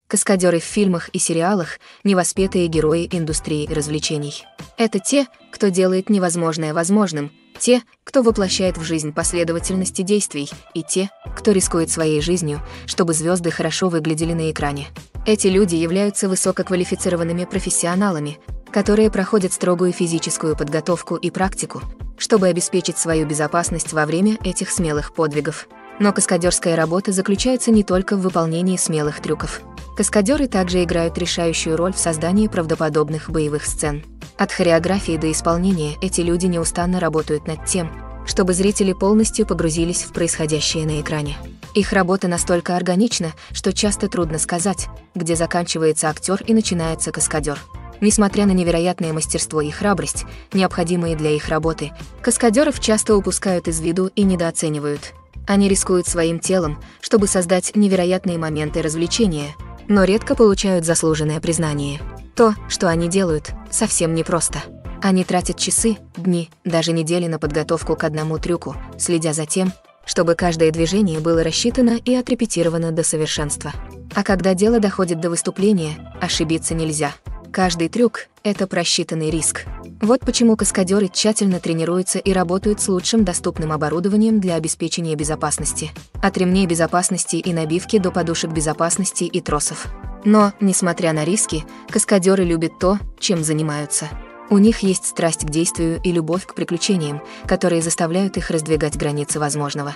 Каскадеры в фильмах и сериалах – невоспетые герои индустрии развлечений. Это те, кто делает невозможное возможным, те, кто воплощает в жизнь последовательности действий, и те, кто рискует своей жизнью, чтобы звезды хорошо выглядели на экране. Эти люди являются высококвалифицированными профессионалами, которые проходят строгую физическую подготовку и практику, чтобы обеспечить свою безопасность во время этих смелых подвигов. Но каскадерская работа заключается не только в выполнении смелых трюков. Каскадеры также играют решающую роль в создании правдоподобных боевых сцен. От хореографии до исполнения эти люди неустанно работают над тем, чтобы зрители полностью погрузились в происходящее на экране. Их работа настолько органична, что часто трудно сказать, где заканчивается актер и начинается каскадер. Несмотря на невероятное мастерство и храбрость, необходимые для их работы, каскадеров часто упускают из виду и недооценивают. Они рискуют своим телом, чтобы создать невероятные моменты развлечения, но редко получают заслуженное признание. То, что они делают, совсем непросто. Они тратят часы, дни, даже недели на подготовку к одному трюку, следя за тем, чтобы каждое движение было рассчитано и отрепетировано до совершенства. А когда дело доходит до выступления, ошибиться нельзя. Каждый трюк – это просчитанный риск. Вот почему каскадеры тщательно тренируются и работают с лучшим доступным оборудованием для обеспечения безопасности. От ремней безопасности и набивки до подушек безопасности и тросов. Но, несмотря на риски, каскадеры любят то, чем занимаются. У них есть страсть к действию и любовь к приключениям, которые заставляют их раздвигать границы возможного.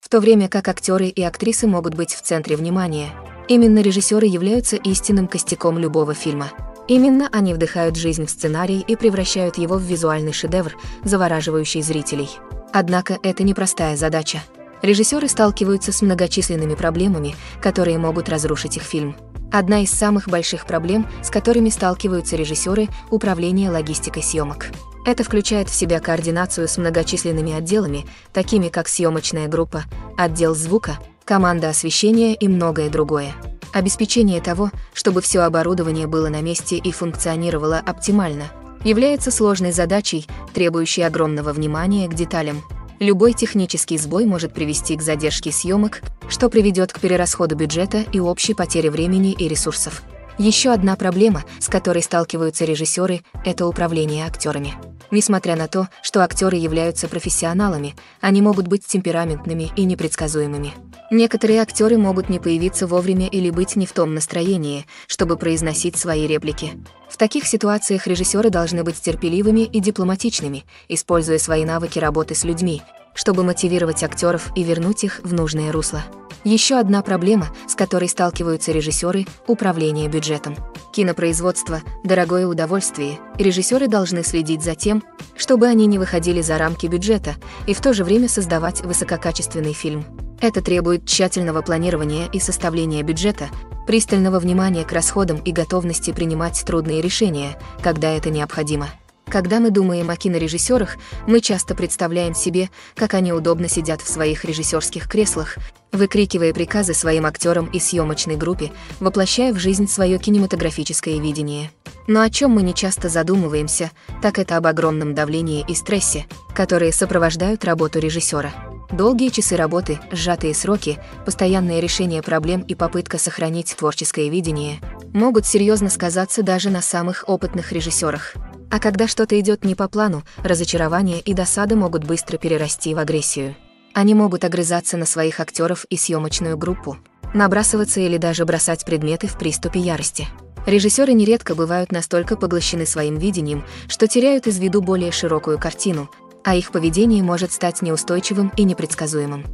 В то время как актеры и актрисы могут быть в центре внимания, именно режиссеры являются истинным костяком любого фильма. Именно они вдыхают жизнь в сценарий и превращают его в визуальный шедевр, завораживающий зрителей. Однако это непростая задача. Режиссеры сталкиваются с многочисленными проблемами, которые могут разрушить их фильм. Одна из самых больших проблем, с которыми сталкиваются режиссеры, – управление логистикой съемок. Это включает в себя координацию с многочисленными отделами, такими как съемочная группа, отдел звука, команда освещения и многое другое. Обеспечение того, чтобы все оборудование было на месте и функционировало оптимально, является сложной задачей, требующей огромного внимания к деталям. Любой технический сбой может привести к задержке съемок, что приведет к перерасходу бюджета и общей потере времени и ресурсов. Еще одна проблема, с которой сталкиваются режиссеры, это управление актерами. Несмотря на то, что актеры являются профессионалами, они могут быть темпераментными и непредсказуемыми. Некоторые актеры могут не появиться вовремя или быть не в том настроении, чтобы произносить свои реплики. В таких ситуациях режиссеры должны быть терпеливыми и дипломатичными, используя свои навыки работы с людьми, чтобы мотивировать актеров и вернуть их в нужное русло. Еще одна проблема, с которой сталкиваются режиссеры – управление бюджетом. Кинопроизводство – дорогое удовольствие, режиссеры должны следить за тем, чтобы они не выходили за рамки бюджета и в то же время создавать высококачественный фильм. Это требует тщательного планирования и составления бюджета, пристального внимания к расходам и готовности принимать трудные решения, когда это необходимо. Когда мы думаем о кинорежиссерах, мы часто представляем себе, как они удобно сидят в своих режиссерских креслах, выкрикивая приказы своим актерам и съемочной группе, воплощая в жизнь свое кинематографическое видение. Но о чем мы не часто задумываемся, так это об огромном давлении и стрессе, которые сопровождают работу режиссера. Долгие часы работы, сжатые сроки, постоянное решение проблем и попытка сохранить творческое видение могут серьезно сказаться даже на самых опытных режиссерах. А когда что-то идет не по плану, разочарование и досада могут быстро перерасти в агрессию. Они могут огрызаться на своих актеров и съемочную группу, набрасываться или даже бросать предметы в приступе ярости. Режиссеры нередко бывают настолько поглощены своим видением, что теряют из виду более широкую картину, а их поведение может стать неустойчивым и непредсказуемым.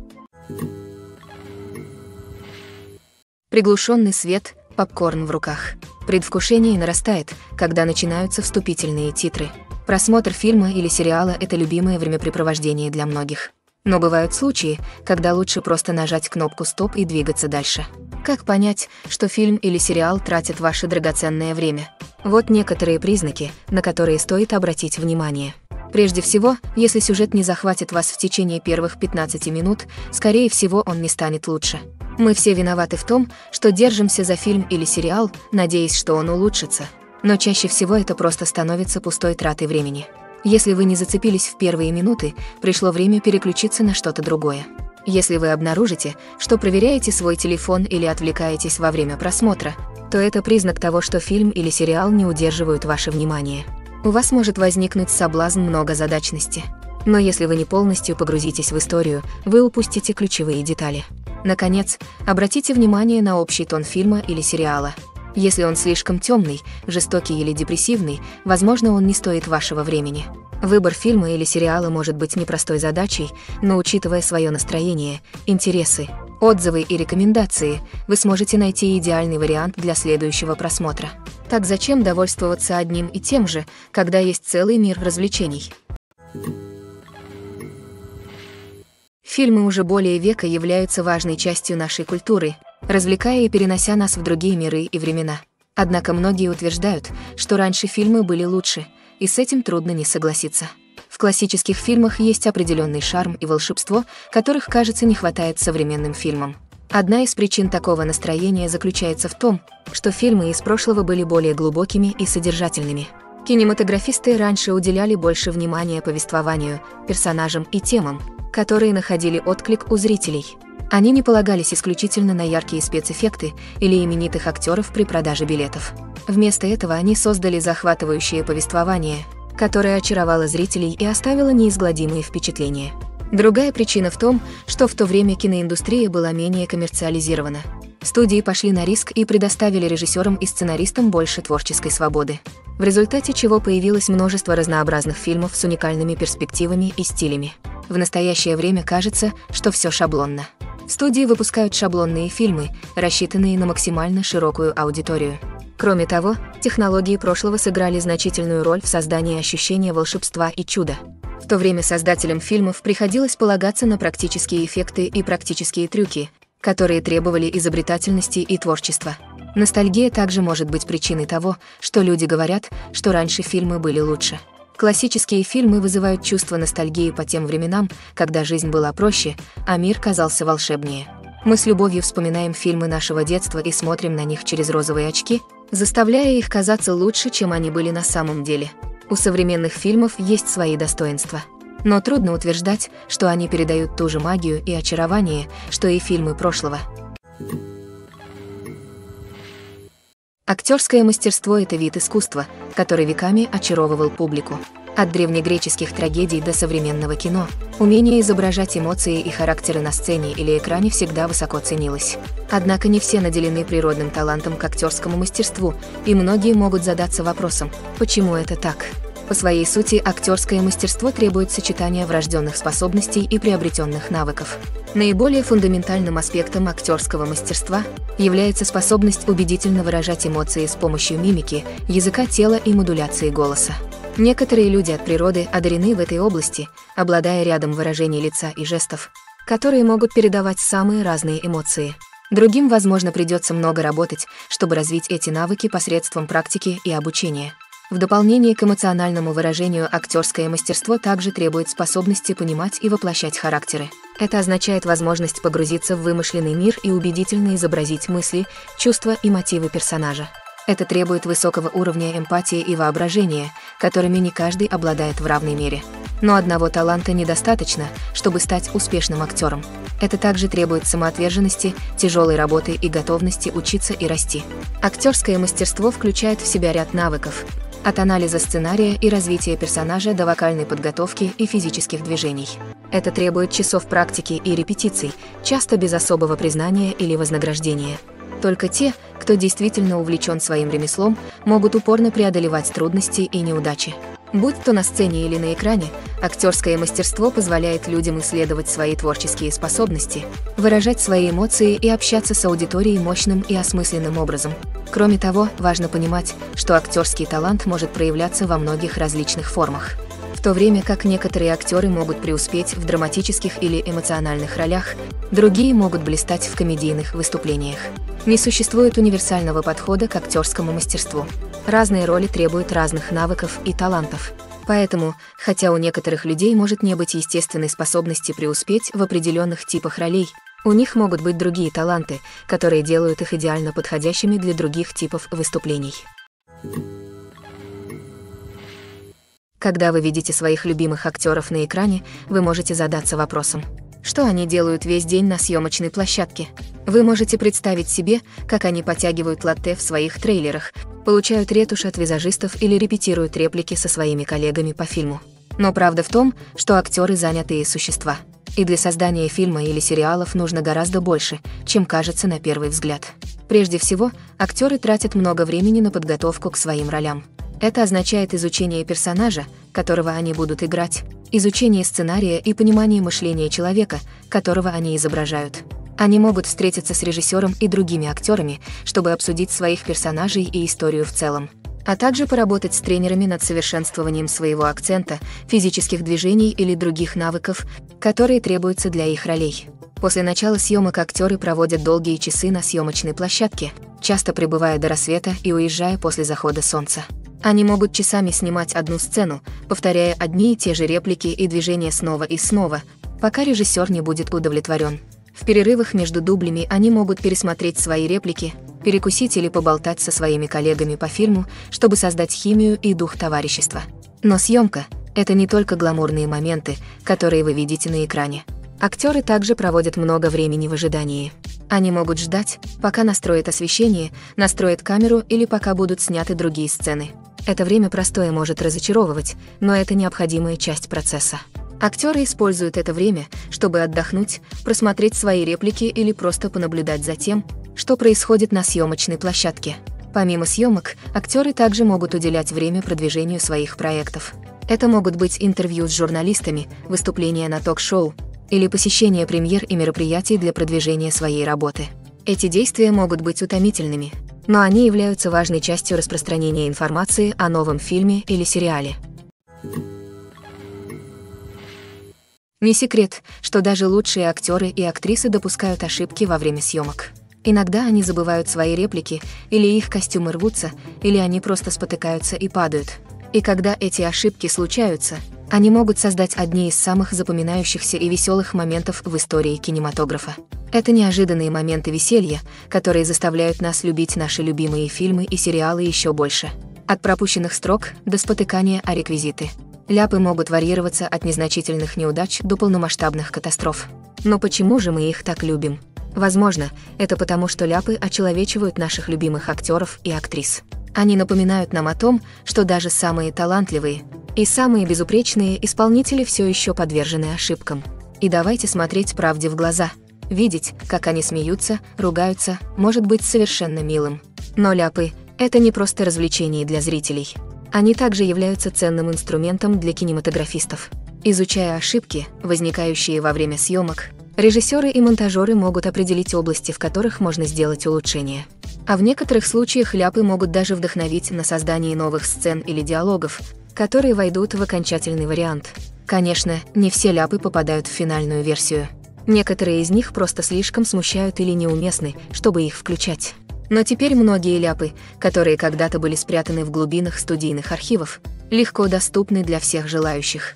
Приглушенный свет, попкорн в руках. Предвкушение нарастает, когда начинаются вступительные титры. Просмотр фильма или сериала – это любимое времяпрепровождение для многих. Но бывают случаи, когда лучше просто нажать кнопку «Стоп» и двигаться дальше. Как понять, что фильм или сериал тратят ваше драгоценное время? Вот некоторые признаки, на которые стоит обратить внимание. Прежде всего, если сюжет не захватит вас в течение первых пятнадцати минут, скорее всего он не станет лучше. Мы все виноваты в том, что держимся за фильм или сериал, надеясь, что он улучшится. Но чаще всего это просто становится пустой тратой времени. Если вы не зацепились в первые минуты, пришло время переключиться на что-то другое. Если вы обнаружите, что проверяете свой телефон или отвлекаетесь во время просмотра, то это признак того, что фильм или сериал не удерживают ваше внимание. У вас может возникнуть соблазн многозадачности. Но если вы не полностью погрузитесь в историю, вы упустите ключевые детали. Наконец, обратите внимание на общий тон фильма или сериала. Если он слишком темный, жестокий или депрессивный, возможно, он не стоит вашего времени. Выбор фильма или сериала может быть непростой задачей, но учитывая свое настроение, интересы, отзывы и рекомендации, вы сможете найти идеальный вариант для следующего просмотра. Так зачем довольствоваться одним и тем же, когда есть целый мир развлечений? Фильмы уже более века являются важной частью нашей культуры, развлекая и перенося нас в другие миры и времена. Однако многие утверждают, что раньше фильмы были лучше, и с этим трудно не согласиться. В классических фильмах есть определенный шарм и волшебство, которых, кажется, не хватает современным фильмам. Одна из причин такого настроения заключается в том, что фильмы из прошлого были более глубокими и содержательными. Кинематографисты раньше уделяли больше внимания повествованию, персонажам и темам, которые находили отклик у зрителей. Они не полагались исключительно на яркие спецэффекты или именитых актеров при продаже билетов. Вместо этого они создали захватывающее повествование, которое очаровало зрителей и оставило неизгладимые впечатления. Другая причина в том, что в то время киноиндустрия была менее коммерциализирована. Студии пошли на риск и предоставили режиссерам и сценаристам больше творческой свободы, в результате чего появилось множество разнообразных фильмов с уникальными перспективами и стилями. В настоящее время кажется, что все шаблонно. Студии выпускают шаблонные фильмы, рассчитанные на максимально широкую аудиторию. Кроме того, технологии прошлого сыграли значительную роль в создании ощущения волшебства и чуда. В то время создателям фильмов приходилось полагаться на практические эффекты и практические трюки, которые требовали изобретательности и творчества. Ностальгия также может быть причиной того, что люди говорят, что раньше фильмы были лучше. Классические фильмы вызывают чувство ностальгии по тем временам, когда жизнь была проще, а мир казался волшебнее. Мы с любовью вспоминаем фильмы нашего детства и смотрим на них через розовые очки, заставляя их казаться лучше, чем они были на самом деле. У современных фильмов есть свои достоинства. Но трудно утверждать, что они передают ту же магию и очарование, что и фильмы прошлого. Актерское мастерство – это вид искусства, который веками очаровывал публику. От древнегреческих трагедий до современного кино, умение изображать эмоции и характеры на сцене или экране всегда высоко ценилось. Однако не все наделены природным талантом к актерскому мастерству, и многие могут задаться вопросом, почему это так? По своей сути, актерское мастерство требует сочетания врожденных способностей и приобретенных навыков. Наиболее фундаментальным аспектом актерского мастерства является способность убедительно выражать эмоции с помощью мимики, языка тела и модуляции голоса. Некоторые люди от природы одарены в этой области, обладая рядом выражений лица и жестов, которые могут передавать самые разные эмоции. Другим, возможно, придется много работать, чтобы развить эти навыки посредством практики и обучения. В дополнение к эмоциональному выражению актерское мастерство также требует способности понимать и воплощать характеры. Это означает возможность погрузиться в вымышленный мир и убедительно изобразить мысли, чувства и мотивы персонажа. Это требует высокого уровня эмпатии и воображения, которыми не каждый обладает в равной мере. Но одного таланта недостаточно, чтобы стать успешным актером. Это также требует самоотверженности, тяжелой работы и готовности учиться и расти. Актерское мастерство включает в себя ряд навыков. От анализа сценария и развития персонажа до вокальной подготовки и физических движений. Это требует часов практики и репетиций, часто без особого признания или вознаграждения. Только те, кто действительно увлечен своим ремеслом, могут упорно преодолевать трудности и неудачи. Будь то на сцене или на экране, актерское мастерство позволяет людям исследовать свои творческие способности, выражать свои эмоции и общаться с аудиторией мощным и осмысленным образом. Кроме того, важно понимать, что актерский талант может проявляться во многих различных формах. В то время как некоторые актеры могут преуспеть в драматических или эмоциональных ролях, другие могут блистать в комедийных выступлениях. Не существует универсального подхода к актерскому мастерству. Разные роли требуют разных навыков и талантов. Поэтому, хотя у некоторых людей может не быть естественной способности преуспеть в определенных типах ролей, у них могут быть другие таланты, которые делают их идеально подходящими для других типов выступлений. Когда вы видите своих любимых актеров на экране, вы можете задаться вопросом, что они делают весь день на съемочной площадке. Вы можете представить себе, как они подтягивают латте в своих трейлерах, получают ретушь от визажистов или репетируют реплики со своими коллегами по фильму. Но правда в том, что актеры занятые существа. И для создания фильма или сериалов нужно гораздо больше, чем кажется на первый взгляд. Прежде всего, актеры тратят много времени на подготовку к своим ролям. Это означает изучение персонажа, которого они будут играть, изучение сценария и понимание мышления человека, которого они изображают. Они могут встретиться с режиссером и другими актерами, чтобы обсудить своих персонажей и историю в целом, а также поработать с тренерами над совершенствованием своего акцента, физических движений или других навыков, которые требуются для их ролей. После начала съемок актеры проводят долгие часы на съемочной площадке, часто пребывая до рассвета и уезжая после захода солнца. Они могут часами снимать одну сцену, повторяя одни и те же реплики и движения снова и снова, пока режиссер не будет удовлетворен. В перерывах между дублями они могут пересмотреть свои реплики, перекусить или поболтать со своими коллегами по фильму, чтобы создать химию и дух товарищества. Но съемка – это не только гламурные моменты, которые вы видите на экране. Актеры также проводят много времени в ожидании. Они могут ждать, пока настроят освещение, настроят камеру или пока будут сняты другие сцены. Это время простое может разочаровывать, но это необходимая часть процесса. Актеры используют это время, чтобы отдохнуть, просмотреть свои реплики или просто понаблюдать за тем, что происходит на съемочной площадке. Помимо съемок, актеры также могут уделять время продвижению своих проектов. Это могут быть интервью с журналистами, выступления на ток-шоу, или посещение премьер и мероприятий для продвижения своей работы. Эти действия могут быть утомительными, но они являются важной частью распространения информации о новом фильме или сериале. Не секрет, что даже лучшие актеры и актрисы допускают ошибки во время съемок. Иногда они забывают свои реплики, или их костюмы рвутся, или они просто спотыкаются и падают. И когда эти ошибки случаются, они могут создать одни из самых запоминающихся и веселых моментов в истории кинематографа. Это неожиданные моменты веселья, которые заставляют нас любить наши любимые фильмы и сериалы еще больше. От пропущенных строк до спотыкания о реквизиты. Ляпы могут варьироваться от незначительных неудач до полномасштабных катастроф. Но почему же мы их так любим? Возможно, это потому, что ляпы очеловечивают наших любимых актеров и актрис. Они напоминают нам о том, что даже самые талантливые и самые безупречные исполнители все еще подвержены ошибкам. И давайте смотреть правде в глаза. Видеть, как они смеются, ругаются, может быть совершенно милым. Но ляпы – это не просто развлечение для зрителей. Они также являются ценным инструментом для кинематографистов. Изучая ошибки, возникающие во время съемок, режиссеры и монтажеры могут определить области, в которых можно сделать улучшения. А в некоторых случаях ляпы могут даже вдохновить на создание новых сцен или диалогов, которые войдут в окончательный вариант. Конечно, не все ляпы попадают в финальную версию. Некоторые из них просто слишком смущают или неуместны, чтобы их включать. Но теперь многие ляпы, которые когда-то были спрятаны в глубинах студийных архивов, легко доступны для всех желающих.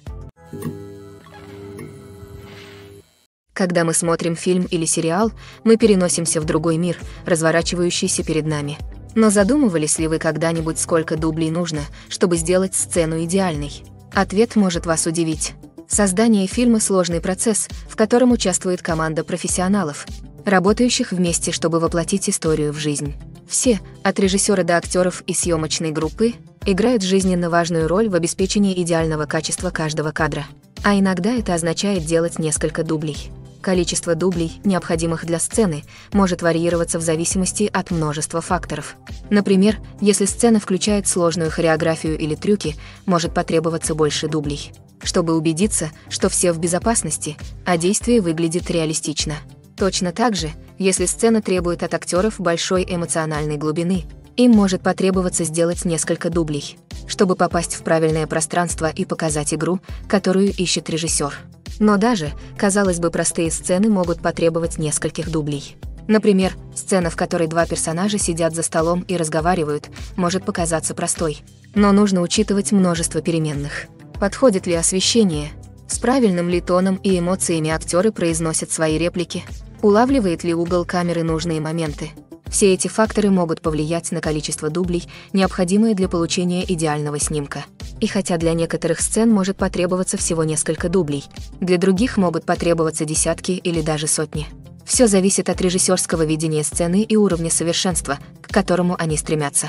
Когда мы смотрим фильм или сериал, мы переносимся в другой мир, разворачивающийся перед нами. Но задумывались ли вы когда-нибудь, сколько дублей нужно, чтобы сделать сцену идеальной? Ответ может вас удивить. Создание фильма – сложный процесс, в котором участвует команда профессионалов, работающих вместе, чтобы воплотить историю в жизнь. Все, от режиссера до актеров и съемочной группы, играют жизненно важную роль в обеспечении идеального качества каждого кадра. А иногда это означает делать несколько дублей. Количество дублей, необходимых для сцены, может варьироваться в зависимости от множества факторов. Например, если сцена включает сложную хореографию или трюки, может потребоваться больше дублей, чтобы убедиться, что все в безопасности, а действие выглядит реалистично. Точно так же, если сцена требует от актеров большой эмоциональной глубины, им может потребоваться сделать несколько дублей, чтобы попасть в правильное пространство и показать игру, которую ищет режиссер. Но даже, казалось бы, простые сцены могут потребовать нескольких дублей. Например, сцена, в которой два персонажа сидят за столом и разговаривают, может показаться простой, но нужно учитывать множество переменных. подходит ли освещение, с правильным ли тоном и эмоциями актеры произносят свои реплики, улавливает ли угол камеры нужные моменты. Все эти факторы могут повлиять на количество дублей, необходимое для получения идеального снимка. И хотя для некоторых сцен может потребоваться всего несколько дублей, для других могут потребоваться десятки или даже сотни. Все зависит от режиссерского видения сцены и уровня совершенства, к которому они стремятся.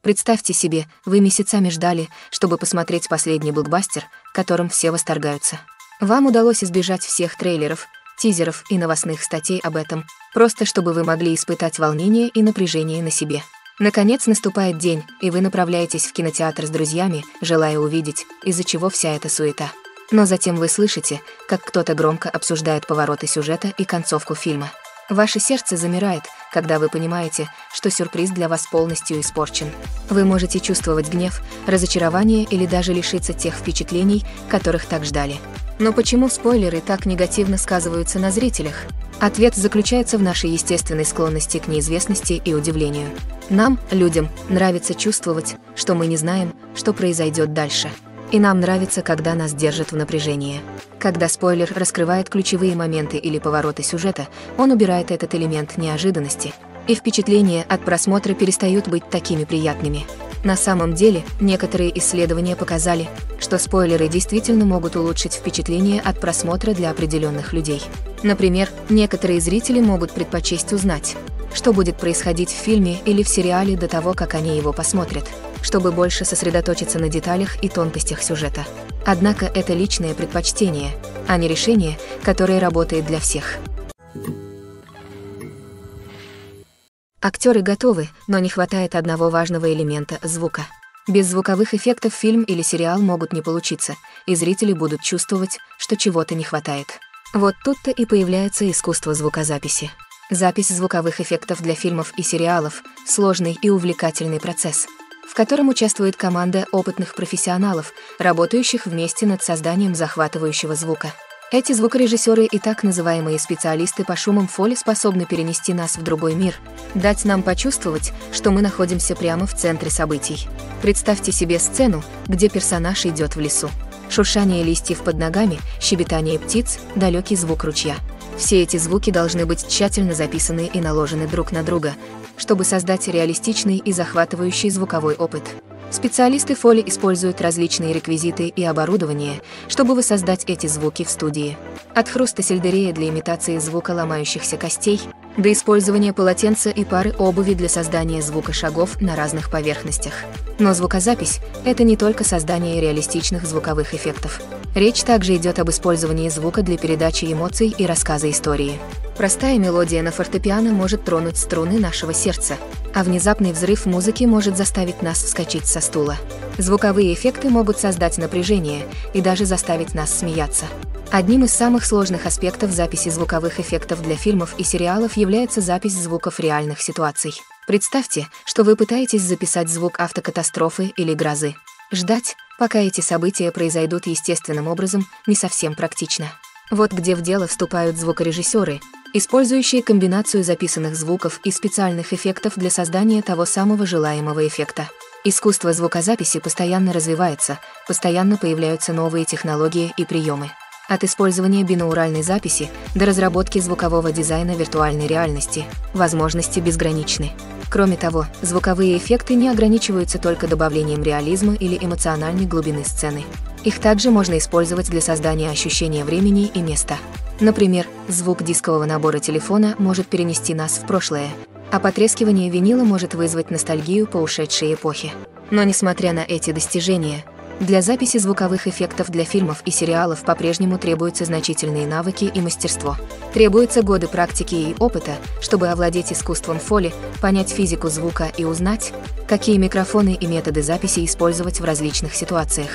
Представьте себе, вы месяцами ждали, чтобы посмотреть последний блокбастер, которым все восторгаются. Вам удалось избежать всех трейлеров, тизеров и новостных статей об этом, просто чтобы вы могли испытать волнение и напряжение на себе. Наконец наступает день, и вы направляетесь в кинотеатр с друзьями, желая увидеть, из-за чего вся эта суета. Но затем вы слышите, как кто-то громко обсуждает повороты сюжета и концовку фильма. Ваше сердце замирает, когда вы понимаете, что сюрприз для вас полностью испорчен. Вы можете чувствовать гнев, разочарование или даже лишиться тех впечатлений, которых так ждали. Но почему спойлеры так негативно сказываются на зрителях? Ответ заключается в нашей естественной склонности к неизвестности и удивлению. Нам, людям, нравится чувствовать, что мы не знаем, что произойдет дальше. И нам нравится, когда нас держат в напряжении. Когда спойлер раскрывает ключевые моменты или повороты сюжета, он убирает этот элемент неожиданности, и впечатления от просмотра перестают быть такими приятными. На самом деле, некоторые исследования показали, что спойлеры действительно могут улучшить впечатление от просмотра для определенных людей. Например, некоторые зрители могут предпочесть узнать, что будет происходить в фильме или в сериале до того, как они его посмотрят, чтобы больше сосредоточиться на деталях и тонкостях сюжета. Однако это личное предпочтение, а не решение, которое работает для всех. Актеры готовы, но не хватает одного важного элемента – звука. Без звуковых эффектов фильм или сериал могут не получиться, и зрители будут чувствовать, что чего-то не хватает. Вот тут-то и появляется искусство звукозаписи. Запись звуковых эффектов для фильмов и сериалов – сложный и увлекательный процесс, в котором участвует команда опытных профессионалов, работающих вместе над созданием захватывающего звука. Эти звукорежиссеры и так называемые специалисты по шумам Foley способны перенести нас в другой мир, дать нам почувствовать, что мы находимся прямо в центре событий. Представьте себе сцену, где персонаж идет в лесу. Шуршание листьев под ногами, щебетание птиц, далекий звук ручья. Все эти звуки должны быть тщательно записаны и наложены друг на друга, чтобы создать реалистичный и захватывающий звуковой опыт. Специалисты Foley используют различные реквизиты и оборудование, чтобы воссоздать эти звуки в студии. От хруста сельдерея для имитации звука ломающихся костей, до использования полотенца и пары обуви для создания звука шагов на разных поверхностях. Но звукозапись – это не только создание реалистичных звуковых эффектов. Речь также идет об использовании звука для передачи эмоций и рассказа истории. Простая мелодия на фортепиано может тронуть струны нашего сердца, а внезапный взрыв музыки может заставить нас вскочить со стула. Звуковые эффекты могут создать напряжение и даже заставить нас смеяться. Одним из самых сложных аспектов записи звуковых эффектов для фильмов и сериалов является запись звуков реальных ситуаций. Представьте, что вы пытаетесь записать звук автокатастрофы или грозы. Ждать, пока эти события произойдут естественным образом, не совсем практично. Вот где в дело вступают звукорежиссеры, использующие комбинацию записанных звуков и специальных эффектов для создания того самого желаемого эффекта. Искусство звукозаписи постоянно развивается, постоянно появляются новые технологии и приемы. От использования бинауральной записи до разработки звукового дизайна виртуальной реальности, возможности безграничны. Кроме того, звуковые эффекты не ограничиваются только добавлением реализма или эмоциональной глубины сцены. Их также можно использовать для создания ощущения времени и места. Например, звук дискового набора телефона может перенести нас в прошлое, а потрескивание винила может вызвать ностальгию по ушедшей эпохе. Но несмотря на эти достижения, для записи звуковых эффектов для фильмов и сериалов по-прежнему требуются значительные навыки и мастерство. Требуются годы практики и опыта, чтобы овладеть искусством Foley, понять физику звука и узнать, какие микрофоны и методы записи использовать в различных ситуациях.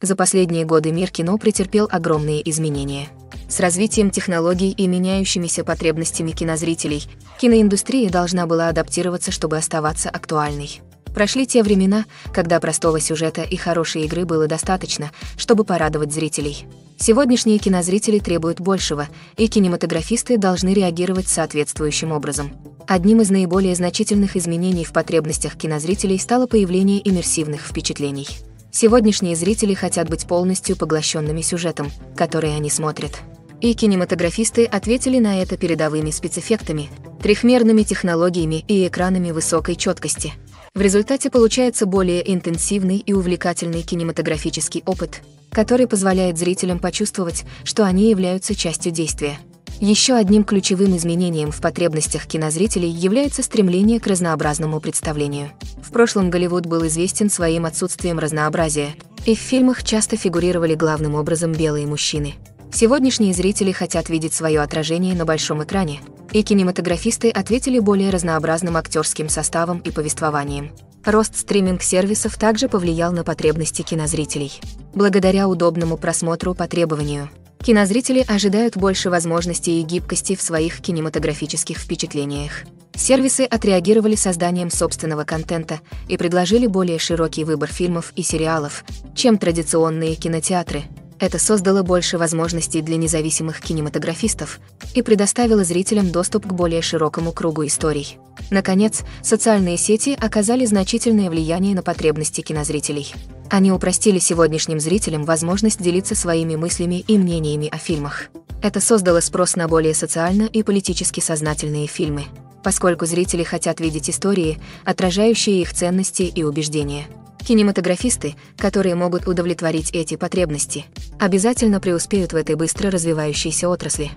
За последние годы мир кино претерпел огромные изменения. С развитием технологий и меняющимися потребностями кинозрителей, киноиндустрия должна была адаптироваться, чтобы оставаться актуальной. Прошли те времена, когда простого сюжета и хорошей игры было достаточно, чтобы порадовать зрителей. Сегодняшние кинозрители требуют большего, и кинематографисты должны реагировать соответствующим образом. Одним из наиболее значительных изменений в потребностях кинозрителей стало появление иммерсивных впечатлений. Сегодняшние зрители хотят быть полностью поглощенными сюжетом, который они смотрят. И кинематографисты ответили на это передовыми спецэффектами, трехмерными технологиями и экранами высокой четкости. В результате получается более интенсивный и увлекательный кинематографический опыт, который позволяет зрителям почувствовать, что они являются частью действия. Еще одним ключевым изменением в потребностях кинозрителей является стремление к разнообразному представлению. В прошлом Голливуд был известен своим отсутствием разнообразия, и в фильмах часто фигурировали главным образом белые мужчины. Сегодняшние зрители хотят видеть свое отражение на большом экране, и кинематографисты ответили более разнообразным актерским составом и повествованием. Рост стриминг-сервисов также повлиял на потребности кинозрителей. Благодаря удобному просмотру по требованию, кинозрители ожидают больше возможностей и гибкости в своих кинематографических впечатлениях. Сервисы отреагировали созданием собственного контента и предложили более широкий выбор фильмов и сериалов, чем традиционные кинотеатры. Это создало больше возможностей для независимых кинематографистов и предоставило зрителям доступ к более широкому кругу историй. Наконец, социальные сети оказали значительное влияние на потребности кинозрителей. Они упростили сегодняшним зрителям возможность делиться своими мыслями и мнениями о фильмах. Это создало спрос на более социально и политически сознательные фильмы, поскольку зрители хотят видеть истории, отражающие их ценности и убеждения. Кинематографисты, которые могут удовлетворить эти потребности, обязательно преуспеют в этой быстро развивающейся отрасли.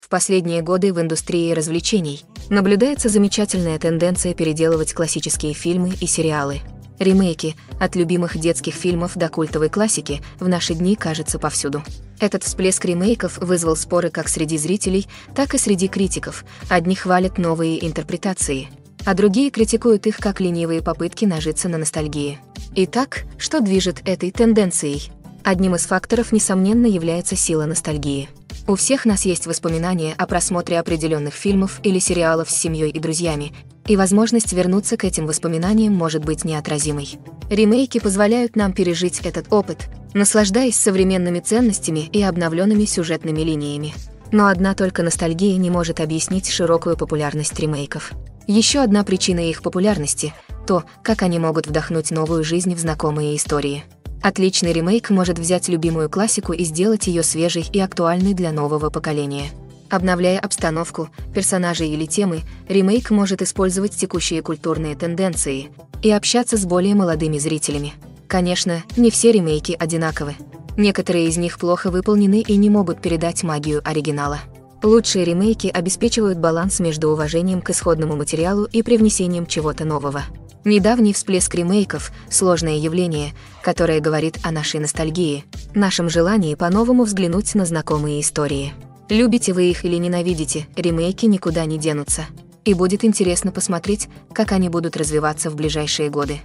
В последние годы в индустрии развлечений наблюдается замечательная тенденция переделывать классические фильмы и сериалы. Ремейки, от любимых детских фильмов до культовой классики, в наши дни кажется повсюду. Этот всплеск ремейков вызвал споры как среди зрителей, так и среди критиков. Одни хвалят новые интерпретации, а другие критикуют их как ленивые попытки нажиться на ностальгии. Итак, что движет этой тенденцией? Одним из факторов, несомненно, является сила ностальгии. У всех нас есть воспоминания о просмотре определенных фильмов или сериалов с семьей и друзьями, и возможность вернуться к этим воспоминаниям может быть неотразимой. Ремейки позволяют нам пережить этот опыт, наслаждаясь современными ценностями и обновленными сюжетными линиями. Но одна только ностальгия не может объяснить широкую популярность ремейков. Еще одна причина их популярности – то, как они могут вдохнуть новую жизнь в знакомые истории. Отличный ремейк может взять любимую классику и сделать ее свежей и актуальной для нового поколения. Обновляя обстановку, персонажей или темы, ремейк может использовать текущие культурные тенденции и общаться с более молодыми зрителями. Конечно, не все ремейки одинаковы. Некоторые из них плохо выполнены и не могут передать магию оригинала. Лучшие ремейки обеспечивают баланс между уважением к исходному материалу и привнесением чего-то нового. Недавний всплеск ремейков – сложное явление, которое говорит о нашей ностальгии, нашем желании по-новому взглянуть на знакомые истории. Любите вы их или ненавидите, ремейки никуда не денутся. И будет интересно посмотреть, как они будут развиваться в ближайшие годы.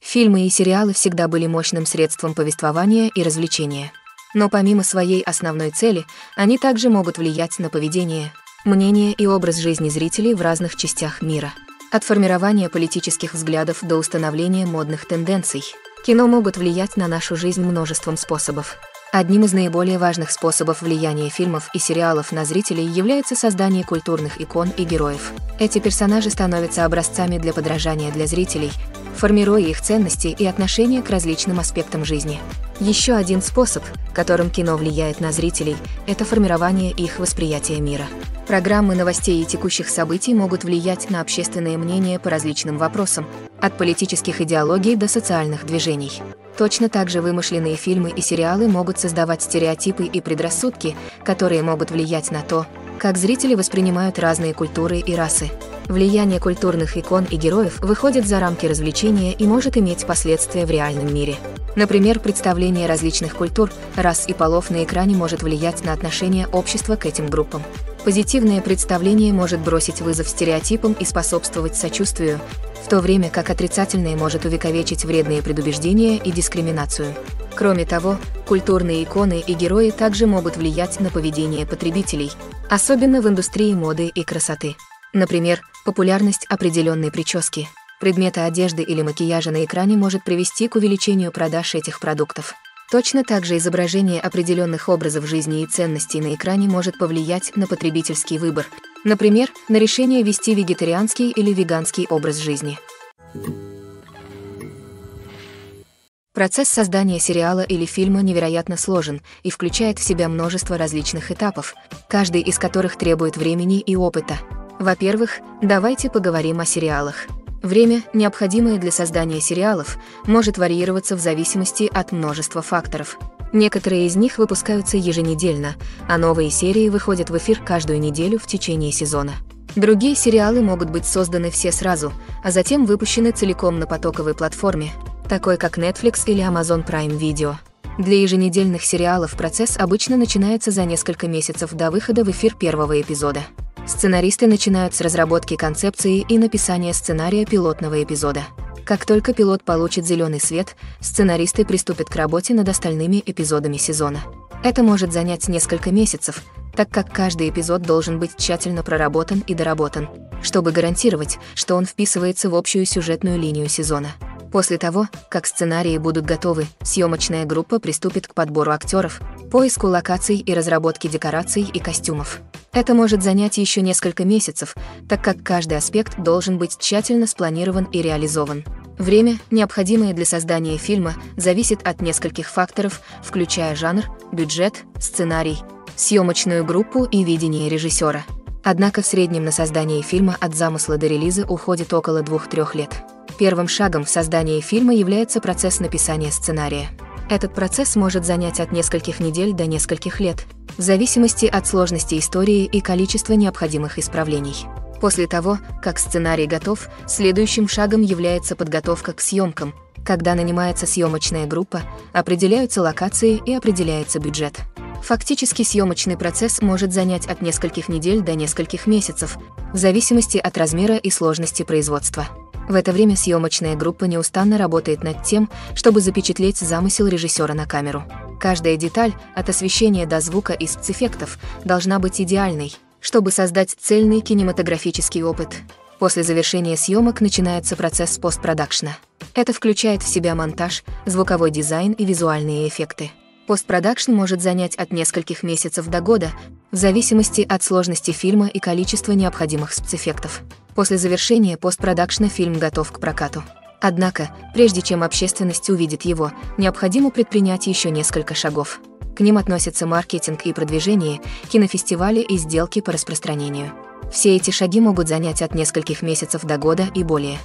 Фильмы и сериалы всегда были мощным средством повествования и развлечения. Но помимо своей основной цели, они также могут влиять на поведение, мнение и образ жизни зрителей в разных частях мира. От формирования политических взглядов до установления модных тенденций, кино могут влиять на нашу жизнь множеством способов. Одним из наиболее важных способов влияния фильмов и сериалов на зрителей является создание культурных икон и героев. Эти персонажи становятся образцами для подражания для зрителей, формируя их ценности и отношения к различным аспектам жизни. Еще один способ, которым кино влияет на зрителей, это формирование их восприятия мира. Программы новостей и текущих событий могут влиять на общественное мнение по различным вопросам, от политических идеологий до социальных движений. Точно так же вымышленные фильмы и сериалы могут создавать стереотипы и предрассудки, которые могут влиять на то, как зрители воспринимают разные культуры и расы. Влияние культурных икон и героев выходит за рамки развлечения и может иметь последствия в реальном мире. Например, представление различных культур, рас и полов на экране может влиять на отношение общества к этим группам. Позитивное представление может бросить вызов стереотипам и способствовать сочувствию, в то время как отрицательное может увековечить вредные предубеждения и дискриминацию. Кроме того, культурные иконы и герои также могут влиять на поведение потребителей, особенно в индустрии моды и красоты. Например, популярность определенной прически, предмета одежды или макияжа на экране может привести к увеличению продаж этих продуктов. Точно так же изображение определенных образов жизни и ценностей на экране может повлиять на потребительский выбор, например, на решение вести вегетарианский или веганский образ жизни. Процесс создания сериала или фильма невероятно сложен и включает в себя множество различных этапов, каждый из которых требует времени и опыта. Во-первых, давайте поговорим о сериалах. Время, необходимое для создания сериалов, может варьироваться в зависимости от множества факторов. Некоторые из них выпускаются еженедельно, а новые серии выходят в эфир каждую неделю в течение сезона. Другие сериалы могут быть созданы все сразу, а затем выпущены целиком на потоковой платформе, такой как Netflix или Amazon Prime Video. Для еженедельных сериалов процесс обычно начинается за несколько месяцев до выхода в эфир первого эпизода. Сценаристы начинают с разработки концепции и написания сценария пилотного эпизода. Как только пилот получит зеленый свет, сценаристы приступят к работе над остальными эпизодами сезона. Это может занять несколько месяцев, так как каждый эпизод должен быть тщательно проработан и доработан, чтобы гарантировать, что он вписывается в общую сюжетную линию сезона. После того, как сценарии будут готовы, съемочная группа приступит к подбору актеров, поиску локаций и разработке декораций и костюмов. Это может занять еще несколько месяцев, так как каждый аспект должен быть тщательно спланирован и реализован. Время, необходимое для создания фильма, зависит от нескольких факторов, включая жанр, бюджет, сценарий, съемочную группу и видение режиссера. Однако в среднем на создание фильма от замысла до релиза уходит около двух-трех лет. Первым шагом в создании фильма является процесс написания сценария. Этот процесс может занять от нескольких недель до нескольких лет, в зависимости от сложности истории и количества необходимых исправлений. После того, как сценарий готов, следующим шагом является подготовка к съемкам, когда нанимается съемочная группа, определяются локации и определяется бюджет. Фактически съемочный процесс может занять от нескольких недель до нескольких месяцев, в зависимости от размера и сложности производства. В это время съемочная группа неустанно работает над тем, чтобы запечатлеть замысел режиссера на камеру. Каждая деталь, от освещения до звука и спецэффектов, должна быть идеальной, чтобы создать цельный кинематографический опыт. После завершения съемок начинается процесс постпродакшна. Это включает в себя монтаж, звуковой дизайн и визуальные эффекты. Постпродакшн может занять от нескольких месяцев до года, в зависимости от сложности фильма и количества необходимых спецэффектов. После завершения постпродакшна фильм готов к прокату. Однако, прежде чем общественность увидит его, необходимо предпринять еще несколько шагов. К ним относятся маркетинг и продвижение, кинофестивали и сделки по распространению. Все эти шаги могут занять от нескольких месяцев до года и более.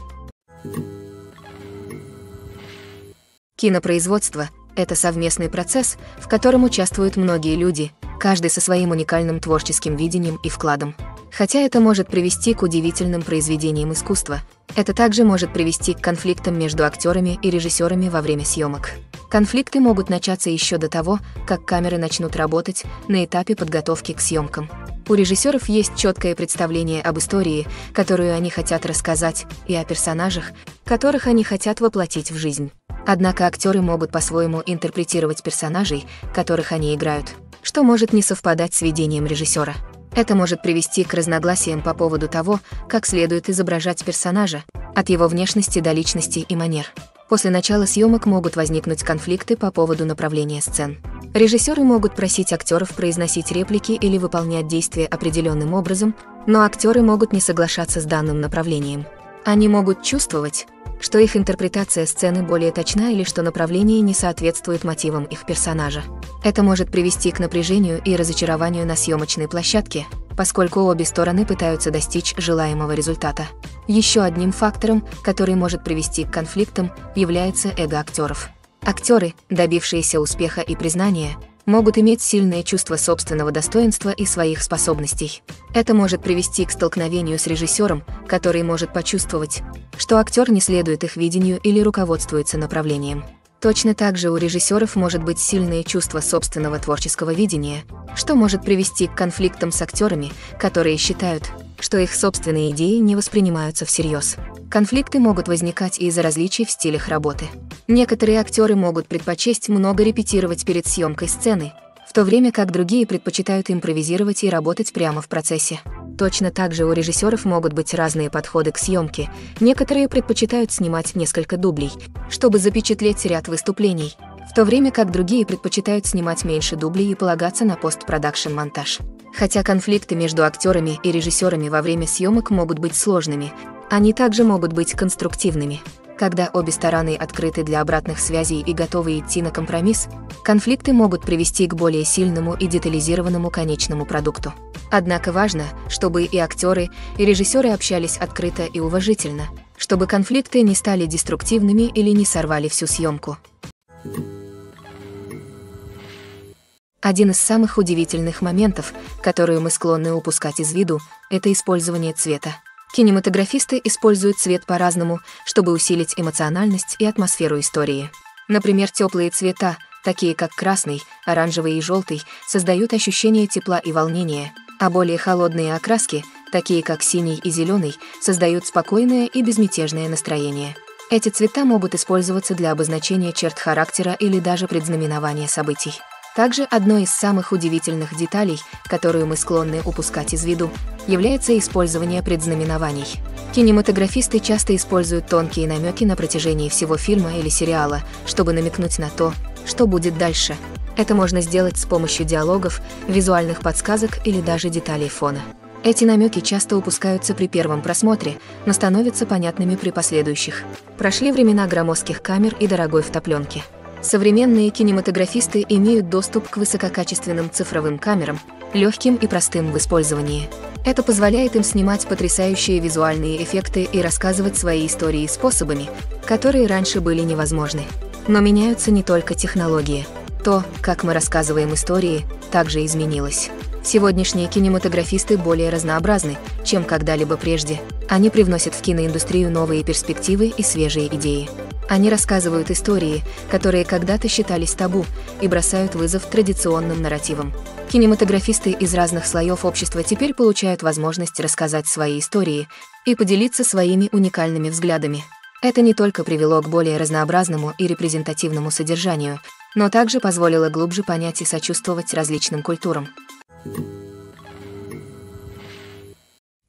Кинопроизводство – это совместный процесс, в котором участвуют многие люди, каждый со своим уникальным творческим видением и вкладом. Хотя это может привести к удивительным произведениям искусства, это также может привести к конфликтам между актерами и режиссерами во время съемок. Конфликты могут начаться еще до того, как камеры начнут работать на этапе подготовки к съемкам. У режиссеров есть четкое представление об истории, которую они хотят рассказать, и о персонажах, которых они хотят воплотить в жизнь. Однако актеры могут по-своему интерпретировать персонажей, которых они играют, что может не совпадать с видением режиссера. Это может привести к разногласиям по поводу того, как следует изображать персонажа, от его внешности до личности и манер. После начала съемок могут возникнуть конфликты по поводу направления сцен. Режиссеры могут просить актеров произносить реплики или выполнять действия определенным образом, но актеры могут не соглашаться с данным направлением. Они могут чувствовать, что их интерпретация сцены более точна или что направление не соответствует мотивам их персонажа. Это может привести к напряжению и разочарованию на съемочной площадке, поскольку обе стороны пытаются достичь желаемого результата. Еще одним фактором, который может привести к конфликтам, является эго актеров. Актеры, добившиеся успеха и признания, могут иметь сильное чувство собственного достоинства и своих способностей. Это может привести к столкновению с режиссером, который может почувствовать, что актер не следует их видению или руководствуется направлением. Точно так же у режиссеров может быть сильное чувство собственного творческого видения, что может привести к конфликтам с актерами, которые считают, что их собственные идеи не воспринимаются всерьез. Конфликты могут возникать из-за различий в стилях работы. Некоторые актеры могут предпочесть много репетировать перед съемкой сцены, в то время как другие предпочитают импровизировать и работать прямо в процессе. Точно так же у режиссеров могут быть разные подходы к съемке. Некоторые предпочитают снимать несколько дублей, чтобы запечатлеть ряд выступлений, в то время как другие предпочитают снимать меньше дублей и полагаться на постпродакшн-монтаж. Хотя конфликты между актерами и режиссерами во время съемок могут быть сложными, они также могут быть конструктивными. Когда обе стороны открыты для обратных связей и готовы идти на компромисс, конфликты могут привести к более сильному и детализированному конечному продукту. Однако важно, чтобы и актеры, и режиссеры общались открыто и уважительно, чтобы конфликты не стали деструктивными или не сорвали всю съемку. Один из самых удивительных моментов, которые мы склонны упускать из виду, это использование цвета. Кинематографисты используют цвет по-разному, чтобы усилить эмоциональность и атмосферу истории. Например, теплые цвета, такие как красный, оранжевый и желтый, создают ощущение тепла и волнения, а более холодные окраски, такие как синий и зеленый, создают спокойное и безмятежное настроение. Эти цвета могут использоваться для обозначения черт характера или даже предзнаменования событий. Также одной из самых удивительных деталей, которую мы склонны упускать из виду, является использование предзнаменований. Кинематографисты часто используют тонкие намеки на протяжении всего фильма или сериала, чтобы намекнуть на то, что будет дальше. Это можно сделать с помощью диалогов, визуальных подсказок или даже деталей фона. Эти намеки часто упускаются при первом просмотре, но становятся понятными при последующих. Прошли времена громоздких камер и дорогой втопленки. Современные кинематографисты имеют доступ к высококачественным цифровым камерам, легким и простым в использовании. Это позволяет им снимать потрясающие визуальные эффекты и рассказывать свои истории способами, которые раньше были невозможны. Но меняются не только технологии. То, как мы рассказываем истории, также изменилось. Сегодняшние кинематографисты более разнообразны, чем когда-либо прежде. Они привносят в киноиндустрию новые перспективы и свежие идеи. Они рассказывают истории, которые когда-то считались табу, и бросают вызов традиционным нарративам. Кинематографисты из разных слоев общества теперь получают возможность рассказать свои истории и поделиться своими уникальными взглядами. Это не только привело к более разнообразному и репрезентативному содержанию, но также позволило глубже понять и сочувствовать различным культурам.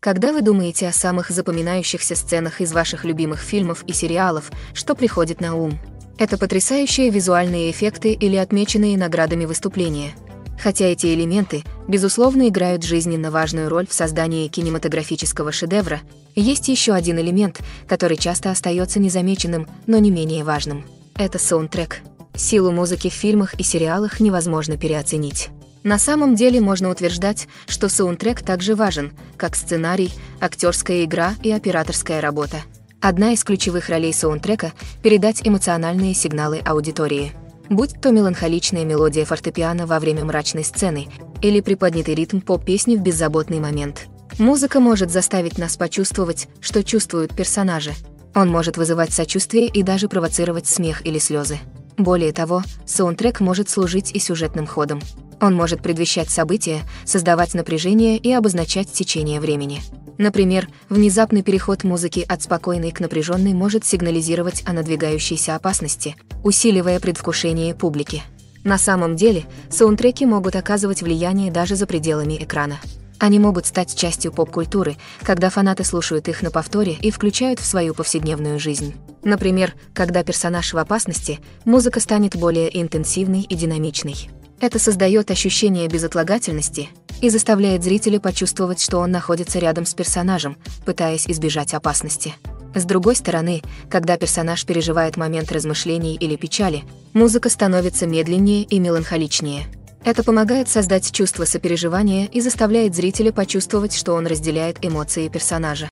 Когда вы думаете о самых запоминающихся сценах из ваших любимых фильмов и сериалов, что приходит на ум? Это потрясающие визуальные эффекты или отмеченные наградами выступления. Хотя эти элементы, безусловно, играют жизненно важную роль в создании кинематографического шедевра, есть еще один элемент, который часто остается незамеченным, но не менее важным. Это саундтрек. Силу музыки в фильмах и сериалах невозможно переоценить. На самом деле можно утверждать, что саундтрек также важен, как сценарий, актерская игра и операторская работа. Одна из ключевых ролей саундтрека – передать эмоциональные сигналы аудитории. Будь то меланхоличная мелодия фортепиано во время мрачной сцены или приподнятый ритм поп-песни в беззаботный момент. Музыка может заставить нас почувствовать, что чувствуют персонажи. Он может вызывать сочувствие и даже провоцировать смех или слезы. Более того, саундтрек может служить и сюжетным ходом. Он может предвещать события, создавать напряжение и обозначать течение времени. Например, внезапный переход музыки от спокойной к напряженной может сигнализировать о надвигающейся опасности, усиливая предвкушение публики. На самом деле, саундтреки могут оказывать влияние даже за пределами экрана. Они могут стать частью поп-культуры, когда фанаты слушают их на повторе и включают в свою повседневную жизнь. Например, когда персонаж в опасности, музыка станет более интенсивной и динамичной. Это создает ощущение безотлагательности и заставляет зрителя почувствовать, что он находится рядом с персонажем, пытаясь избежать опасности. С другой стороны, когда персонаж переживает момент размышлений или печали, музыка становится медленнее и меланхоличнее. Это помогает создать чувство сопереживания и заставляет зрителя почувствовать, что он разделяет эмоции персонажа.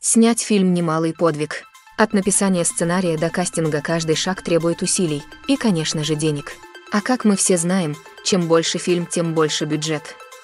Снять фильм – немалый подвиг. От написания сценария до кастинга каждый шаг требует усилий и, конечно же, денег. А как мы все знаем, чем больше фильм, тем больше бюджет.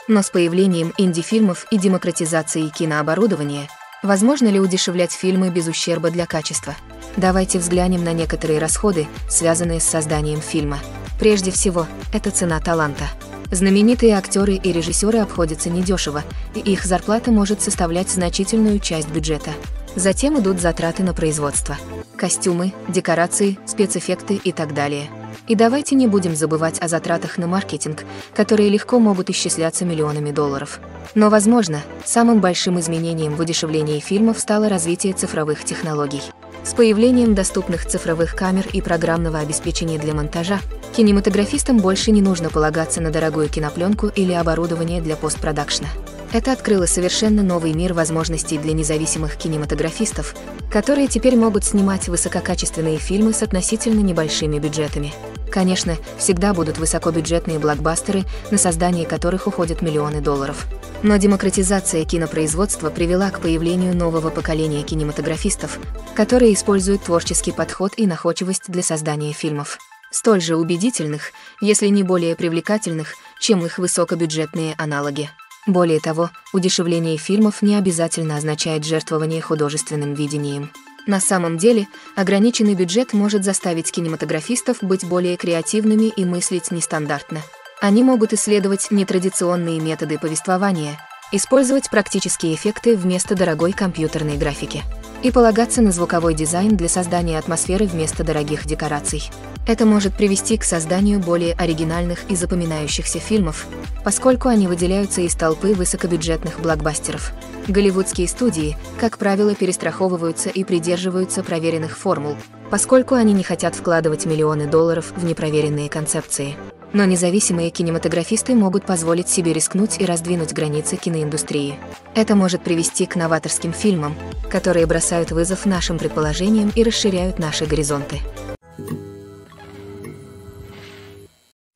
Но с появлением инди-фильмов и демократизацией кинооборудования, возможно ли удешевлять фильмы без ущерба для качества? Давайте взглянем на некоторые расходы, связанные с созданием фильма. Прежде всего, это цена таланта. Знаменитые актеры и режиссеры обходятся недешево, и их зарплата может составлять значительную часть бюджета. Затем идут затраты на производство. Костюмы, декорации, спецэффекты и так далее. И давайте не будем забывать о затратах на маркетинг, которые легко могут исчисляться миллионами долларов. Но, возможно, самым большим изменением в удешевлении фильмов стало развитие цифровых технологий. С появлением доступных цифровых камер и программного обеспечения для монтажа, кинематографистам больше не нужно полагаться на дорогую кинопленку или оборудование для постпродакшна. Это открыло совершенно новый мир возможностей для независимых кинематографистов, которые теперь могут снимать высококачественные фильмы с относительно небольшими бюджетами. Конечно, всегда будут высокобюджетные блокбастеры, на создание которых уходят миллионы долларов. Но демократизация кинопроизводства привела к появлению нового поколения кинематографистов, которые используют творческий подход и находчивость для создания фильмов, столь же убедительных, если не более привлекательных, чем их высокобюджетные аналоги. Более того, удешевление фильмов не обязательно означает жертвование художественным видением. На самом деле, ограниченный бюджет может заставить кинематографистов быть более креативными и мыслить нестандартно. Они могут исследовать нетрадиционные методы повествования, использовать практические эффекты вместо дорогой компьютерной графики и полагаться на звуковой дизайн для создания атмосферы вместо дорогих декораций. Это может привести к созданию более оригинальных и запоминающихся фильмов, поскольку они выделяются из толпы высокобюджетных блокбастеров. Голливудские студии, как правило, перестраховываются и придерживаются проверенных формул, поскольку они не хотят вкладывать миллионы долларов в непроверенные концепции. Но независимые кинематографисты могут позволить себе рискнуть и раздвинуть границы киноиндустрии. Это может привести к новаторским фильмам, которые бросают вызов нашим предположениям и расширяют наши горизонты.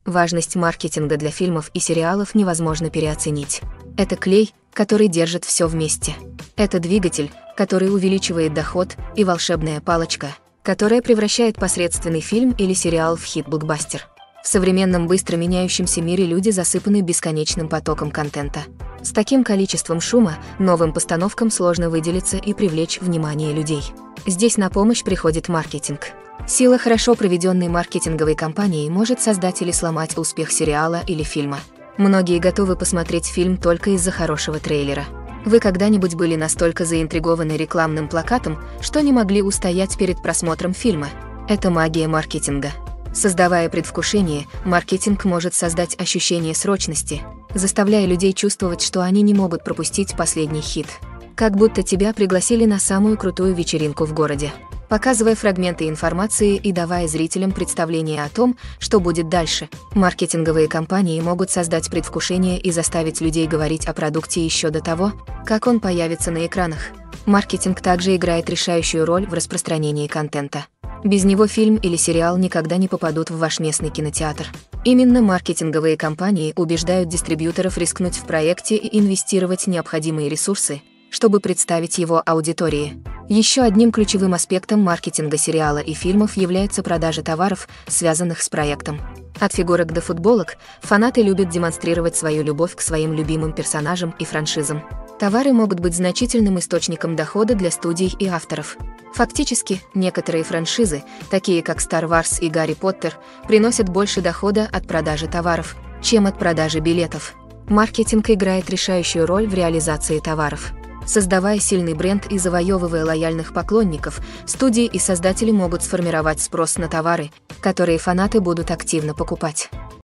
Важность маркетинга для фильмов и сериалов невозможно переоценить. Это клей, который держит все вместе. Это двигатель, который увеличивает доход, и волшебная палочка, которая превращает посредственный фильм или сериал в хит-блокбастер. В современном быстро меняющемся мире люди засыпаны бесконечным потоком контента. С таким количеством шума новым постановкам сложно выделиться и привлечь внимание людей. Здесь на помощь приходит маркетинг. Сила хорошо проведенной маркетинговой кампании может создать или сломать успех сериала или фильма. Многие готовы посмотреть фильм только из-за хорошего трейлера. Вы когда-нибудь были настолько заинтригованы рекламным плакатом, что не могли устоять перед просмотром фильма? Это магия маркетинга. Создавая предвкушение, маркетинг может создать ощущение срочности, заставляя людей чувствовать, что они не могут пропустить последний хит. Как будто тебя пригласили на самую крутую вечеринку в городе. Показывая фрагменты информации и давая зрителям представление о том, что будет дальше, маркетинговые компании могут создать предвкушение и заставить людей говорить о продукте еще до того, как он появится на экранах. Маркетинг также играет решающую роль в распространении контента. Без него фильм или сериал никогда не попадут в ваш местный кинотеатр. Именно маркетинговые компании убеждают дистрибьюторов рискнуть в проекте и инвестировать необходимые ресурсы, чтобы представить его аудитории. Еще одним ключевым аспектом маркетинга сериала и фильмов является продажа товаров, связанных с проектом. От фигурок до футболок фанаты любят демонстрировать свою любовь к своим любимым персонажам и франшизам. Товары могут быть значительным источником дохода для студий и авторов. Фактически, некоторые франшизы, такие как Star Wars и Гарри Поттер, приносят больше дохода от продажи товаров, чем от продажи билетов. Маркетинг играет решающую роль в реализации товаров. Создавая сильный бренд и завоевывая лояльных поклонников, студии и создатели могут сформировать спрос на товары, которые фанаты будут активно покупать.